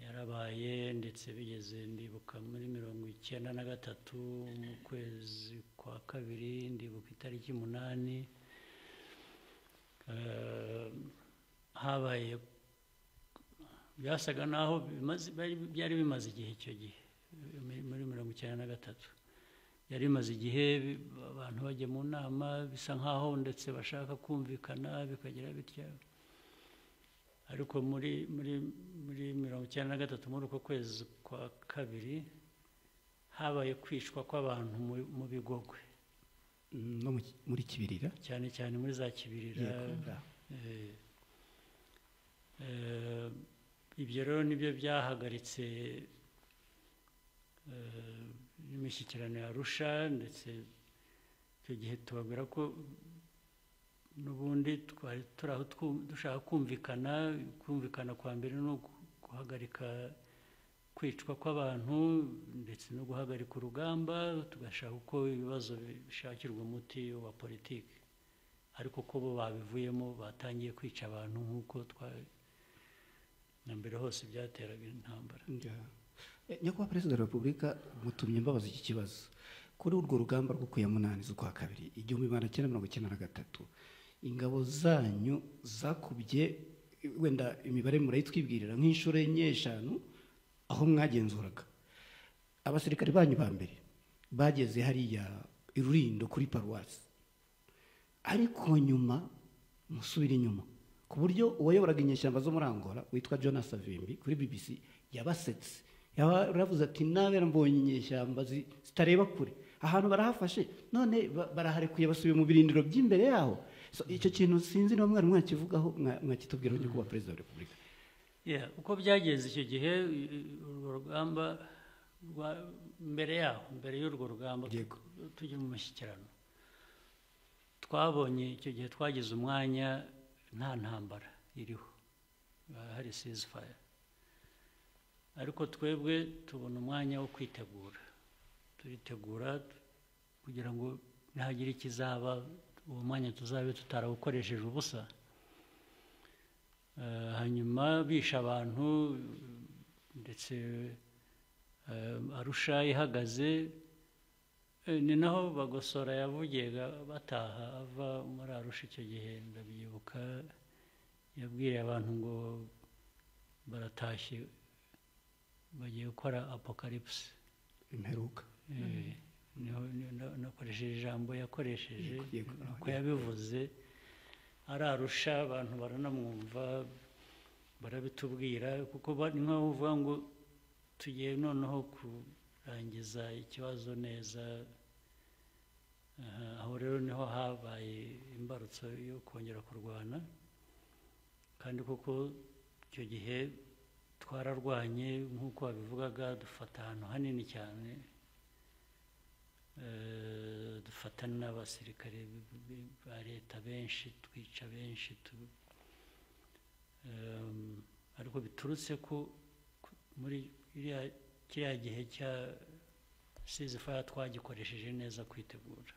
yarabaye, ndetse bigeze ndibuka muri mirongo icyenda na gatatu mu kwezi kwa kabiri, ndibuka itariki umunani, habaye byasaga naho byari bimaze igihe. Icyo gihe muri mirongo icyenda na gatatu byari bimaze igihe, abantu bajya mu nama bisa nkaho ndetse bashaka kumvikana, bikagira bitya. Ariko muri mirongo icyenda na gatatu muri uko kwezi kwa kabiri habaye kwicwa kw'abantu mu bigogwe no muri Kibirira cyane cyane muri za Kibirira. Ibyo rero nibyo byahagaritse imishyikirano ya Arusha, ndetse icyo gihe tubabwira ko n'ubundi twari turaho dushaka kumvikana. Kumvikana kwa mbere no guhagarika kwicwa kw'abantu ndetse no guhagarika urugamba, tugashaka uko ibibazo bishakirwa umuti wa politiki. Ariko ko bo babivuyemo batangiye kwica abantu nk'uko twari na mbere hose byateraga intambara. Nyakubahwa Perezida wa Repubulika mutumye mbabaza iki kibazo kuri urwo rugamba rwo kuya munani z'ukwa kabiri igihumbi magana cyenda mirongo icyenda na gatatu, ingabo zanyu zakubye wenda imibare murayitwibwirira nk'inshuro enye eshanu aho mwagenzuraga. Abasirikari banyu ba mbere bageze hariya Irurindo kuri Paruwasi, ariko nyuma musubira inyuma ku buryo uwayoboraga inyeshyamba zo muri Angola witwa Jonas Savimbi kuri B B C yabasetse, yaravuze ati nabera mbonye inyeshyamba zitareba kure, ahantu barahafashe none baraharekuye basubiye mu birindiro by'imbere yaho. So icyo kintu sinzi niba mwari mwakivugaho mwakitubwira cyo kuba Perezida wa Repubulika. Yeah, uko byageze icyo gihe urwo rugamba mbere yaho, mbere y'urwo rugamba tujye mu mashyikirano, twabonye icyo gihe twagize umwanya nta ntambara iriho, hari ceasefire, ariko twebwe tubona umwanya wo kwitegura. Turitegura kugira ngo nihagire ikizaba uwo mwanya tuzabe tutarawukoresheje ubusa. Hanyuma bisha abantu ndetse Arusha ihagaze, ni naho Bagosora yavugiye bataha ava muri Arusha. Icyo gihe ndabyibuka yabwiriye abantu ngo baratashye bagiye gukora apocalypse imperuka. Nakoresheje ijambo yakoresheje uko yabivuze, ari Arusha abantu baranamwumva barabitubwira, kuko ni nkaho uvuga ngo tugiye noneho kurangiza ikibazo neza. Aho rero niho habaye imbarutso yo kongera kurwana, kandi kuko icyo gihe twararwanye nk'uko babivugaga, dufata ahantu hanini cyane, dufatana n'abasirikare ba leta benshi, twica benshi, ariko biturutse ko muri kiriya gihe cya ceasefire twagikoresheje neza kwitegura.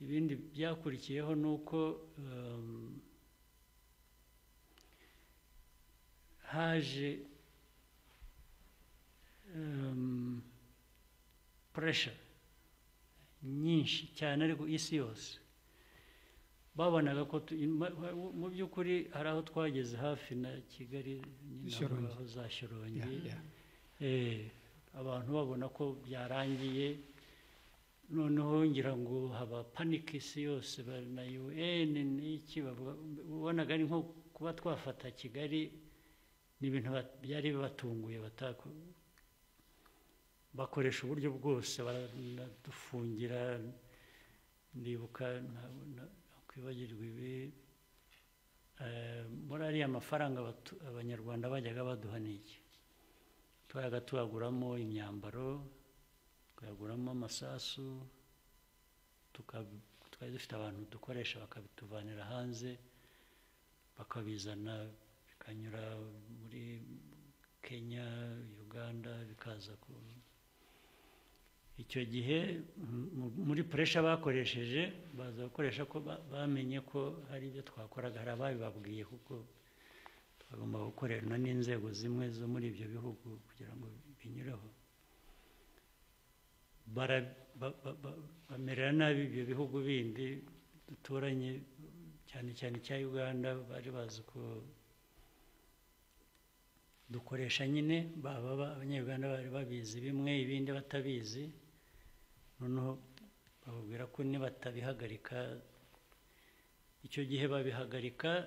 Ibindi byakurikiyeho ni uko haje pressure nyinshi cyane, ariko isi yose babonaga ko mu by'ukuri hari aho twageze hafi na Kigali n'aho za Shyorongi, abantu babona ko byarangiye. Noneho ngira ngo haba paniki isi yose, na U N n'iki babonaga ari nko kuba twafata Kigali ni ibintu byari bibatunguye, bakoresha uburyo bwose baradufungira. Ndibuka nakwibagirwa ibi, muri ariya mafaranga Abanyarwanda bajyaga baduha n'iki, twajaga tuyaguramo imyambaro, tukayaguramo amasasu, tukaba dufite abantu dukoresha bakabituvanira hanze bakabizana, bikanyura muri Kenya, Uganda, bikaza ku. Icyo gihe muri pressure bakoresheje baza gukoresha ko bamenye ko hari ibyo twakoraga, hari ababibabwiye kuko twagomba gukorana n'inzego zimwe zo muri ibyo bihugu kugira ngo binyureho. Bamera nabi ibyo bihugu bindi duturanye, cyane cyane cya Uganda, bari bazi ko dukoresha nyine. Baba Abanyarwanda bari babizi bimwe, ibindi batabizi. Noneho bababwira ko nibatabihagarika, icyo gihe babihagarika,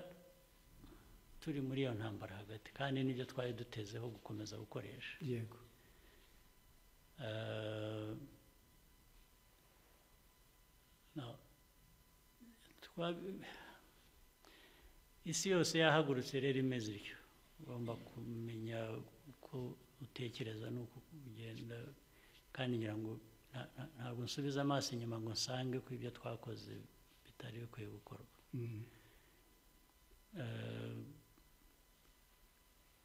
turi muri iyo ntambara hagati kandi nibyo twari dutezeho gukomeza gukoresha. Yego. Isi yose yahagurutse rero imeze ityo, ugomba kumenya uko utekereza n'uko ugenda kandi ngira ngo ntabwo nsubiza amaso inyuma ngo nsange ko ibyo twakoze bitari bikwiye gukorwa.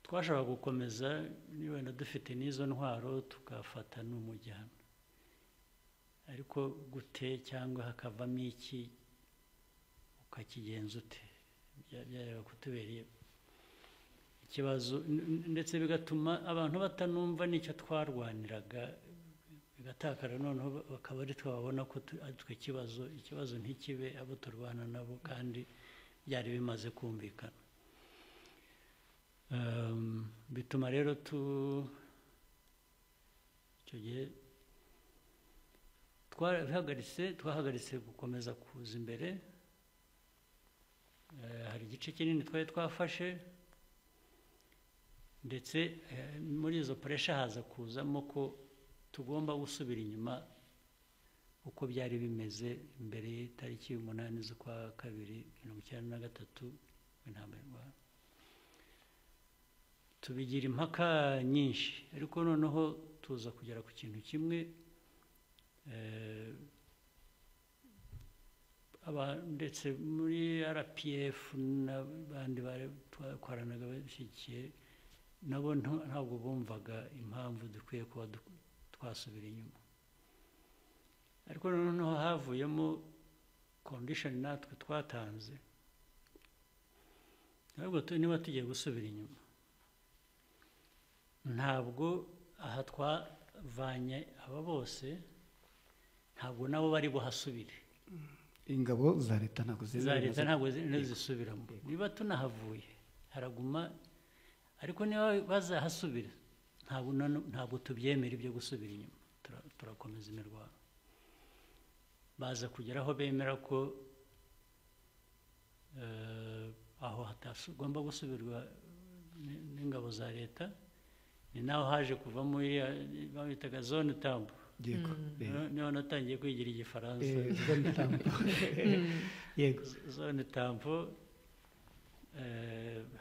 Twashobora gukomeza niba dufite n'izo ntwaro tugafata n'umujyana, ariko gute cyangwa hakavamo iki ukakigenza ute byaba kutubereye ikibazo, ndetse bigatuma abantu batanumva n'icyo twarwaniraga bigatakara, noneho bakaba ari twababona ko atwe ikibazo ikibazo ntikibe abo turwana nabo kandi byari bimaze kumvikana. Bituma rero tu icyo gihe twahagaritse twahagaritse gukomeza kuza imbere. Hari igice kinini twari twafashe, ndetse muri izo pressure haza kuzamo ko tugomba gusubira inyuma uko byari bimeze mbere y'itariki y'umunani z'ukwa kabiri mirongo icyenda na gatatu w'intambara y'u Rwanda. Tubigira impaka nyinshi, ariko noneho tuza kugera ku kintu kimwe. Ndetse muri R P F n'abandi twakoranaga bashyigikiye nabo ntabwo bumvaga impamvu dukwiye kuba twasubira inyuma, ariko noneho havuyemo condition natwe twatanze, ntabwo niba tugiye gusubira inyuma ntabwo aha twavanye aba bose ntabwo nabo bari buhasubire, ingabo za leta ntabwo zisubiramo, niba tunahavuye haraguma, ariko niba bazahasubira ntabwo tubyemera ibyo gusubira inyuma, turakomeza imirwano. Baza kugeraho bemera ko aho hatagomba gusubirwa n'ingabo za leta, ni naho haje kuva muri bitaga zone tambo. Niho natangiye kwigira igifaransa, zone tambo.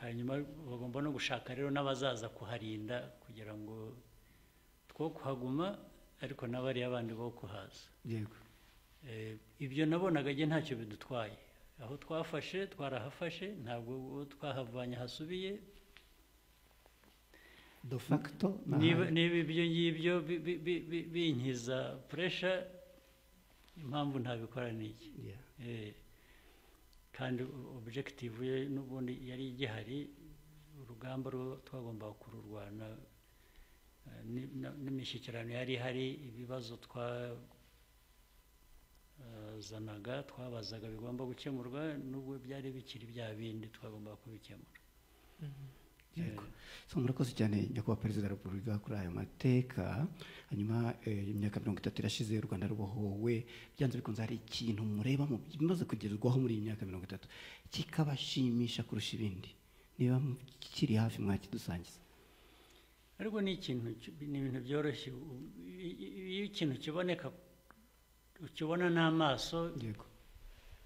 Hanyuma bagomba no gushaka rero n'abazaza kuharinda kugira ngo two kuhaguma, ariko n'abariya abandi bo kuhaza. Ibyo nabonaga njye ntacyo bidutwaye, aho twafashe twarahafashe, ntabwo twahavanye hasubiye de facto. Niba ibyo ngibyo binkiza pressure, impamvu ntabikora ni iki? Kandi objective ye n'ubundi yari igihari, urugamba twagombaga kururwana n'imishyikirano yari ihari, ibibazo twa zanaga twabazaga bigomba gukemurwa nubwo byari bikiri bya bindi twagomba kubikemura. Murakoze cyane Nyakubahwa Perezida wa Repubulika kuri ayo mateka. Hanyuma imyaka mirongo itatu irashize u Rwanda rubohowe, byanze bikunze hari ikintu mureba mu bimaze kugezwaho muri iyi myaka mirongo itatu kikabashimisha kurusha ibindi, niba kiri hafi mwakidusangiza. Ariko ni ikintu, ni ibintu byoroshye iyo ikintu kiboneka ukibona n'amaso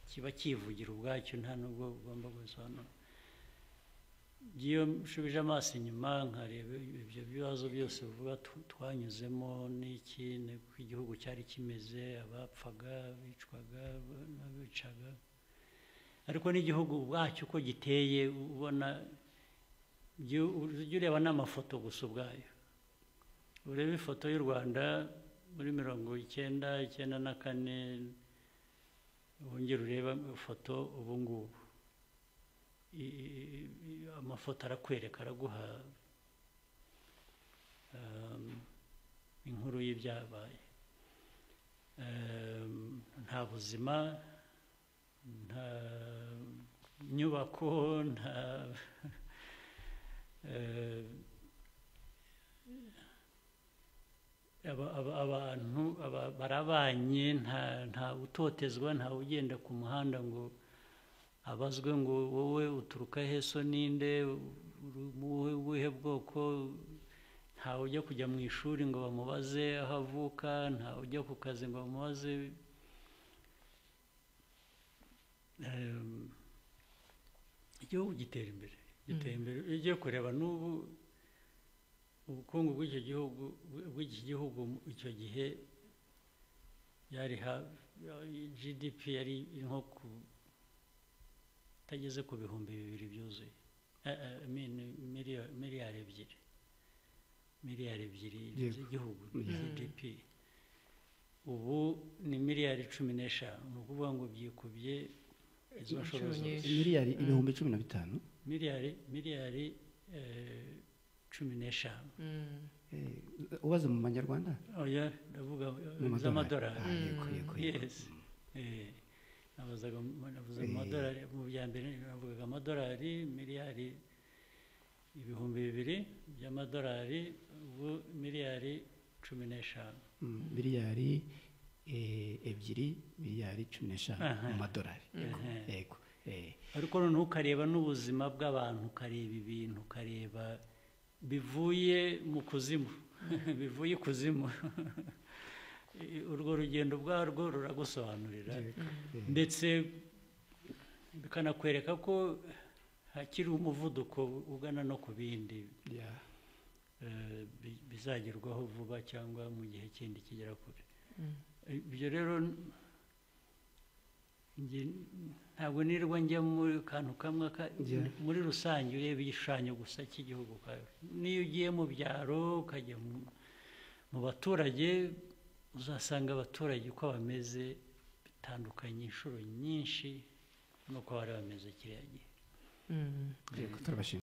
kiba kivugira ubwacyo, nta nubwo ugomba gusobanura. Iyo nshubije amaso inyuma nkareba ibyo bibazo byose uvuga twanyuzemo n'iki, nuko igihugu cyari kimeze, abapfaga bicwaga n'abicaga, ariko n'igihugu ubwacyo uko giteye ubona, ujya ureba n'amafoto gusa ubwayo. Ureba ifoto y'u Rwanda muri mirongo icyenda icyenda na kane wongera ureba ifoto ubu ngubu, amafoto arakwereka, araguha inkuru y'ibyabaye. Nta buzima, nta nyubako, nta abantu barabanye, nta utotezwa, nta ugenda ku muhanda ngo abazwe ngo wowe uturuka heso ninde ubuhe bwoko, ntawe ujya kujya mu ishuri ngo bamubaze aho avuka, ntawe ujya ku kazi ngo bamubaze igihugu gitera imbere gitera imbere ugiye kureba n'ubu ubukungu bw'icyo gihugu bw'iki gihugu icyo gihe yari ha G D P yari nko kutageze ku bihumbi bibiri byuzuye miliyari ebyiri miliyari ebyiri z'igihugu G D P, ubu ni miliyari cumi n'eshanu, ni ukuvuga ngo byikubye izo nshuro zose miliyari ibihumbi cumi na bitanu miliyari miliyari cumi n'eshanu ubaze mu Banyarwanda ndavuga z'amadolari, nabazaga mu madolari mu bya mbere navugaga amadolari miliyari ibihumbi bibiri by'amadolari, ubu miliyari cumi n'eshanu miliyari ebyiri miliyari cumi n'eshanu mu madolari. Yego, ariko noneho ukareba n'ubuzima bw'abantu, ukareba ibintu, ukareba bivuye mu kuzimu bivuye kuzimu urwo rugendo bwarwo ruragusobanurira, ndetse bikanakwereka ko hakiri umuvuduko ugana no ku bindi bizagerwaho vuba cyangwa mu gihe kindi kigera kure. Ibyo rero ntabwo nirwa njya mu kantu kamwe muri rusange ureba igishushanyo gusa cy'igihugu, niyo ugiye mu byaro ukajya mu baturage uzasanga abaturage uko bameze bitandukanye inshuro nyinshi n'uko bari bameze kiriya gihe.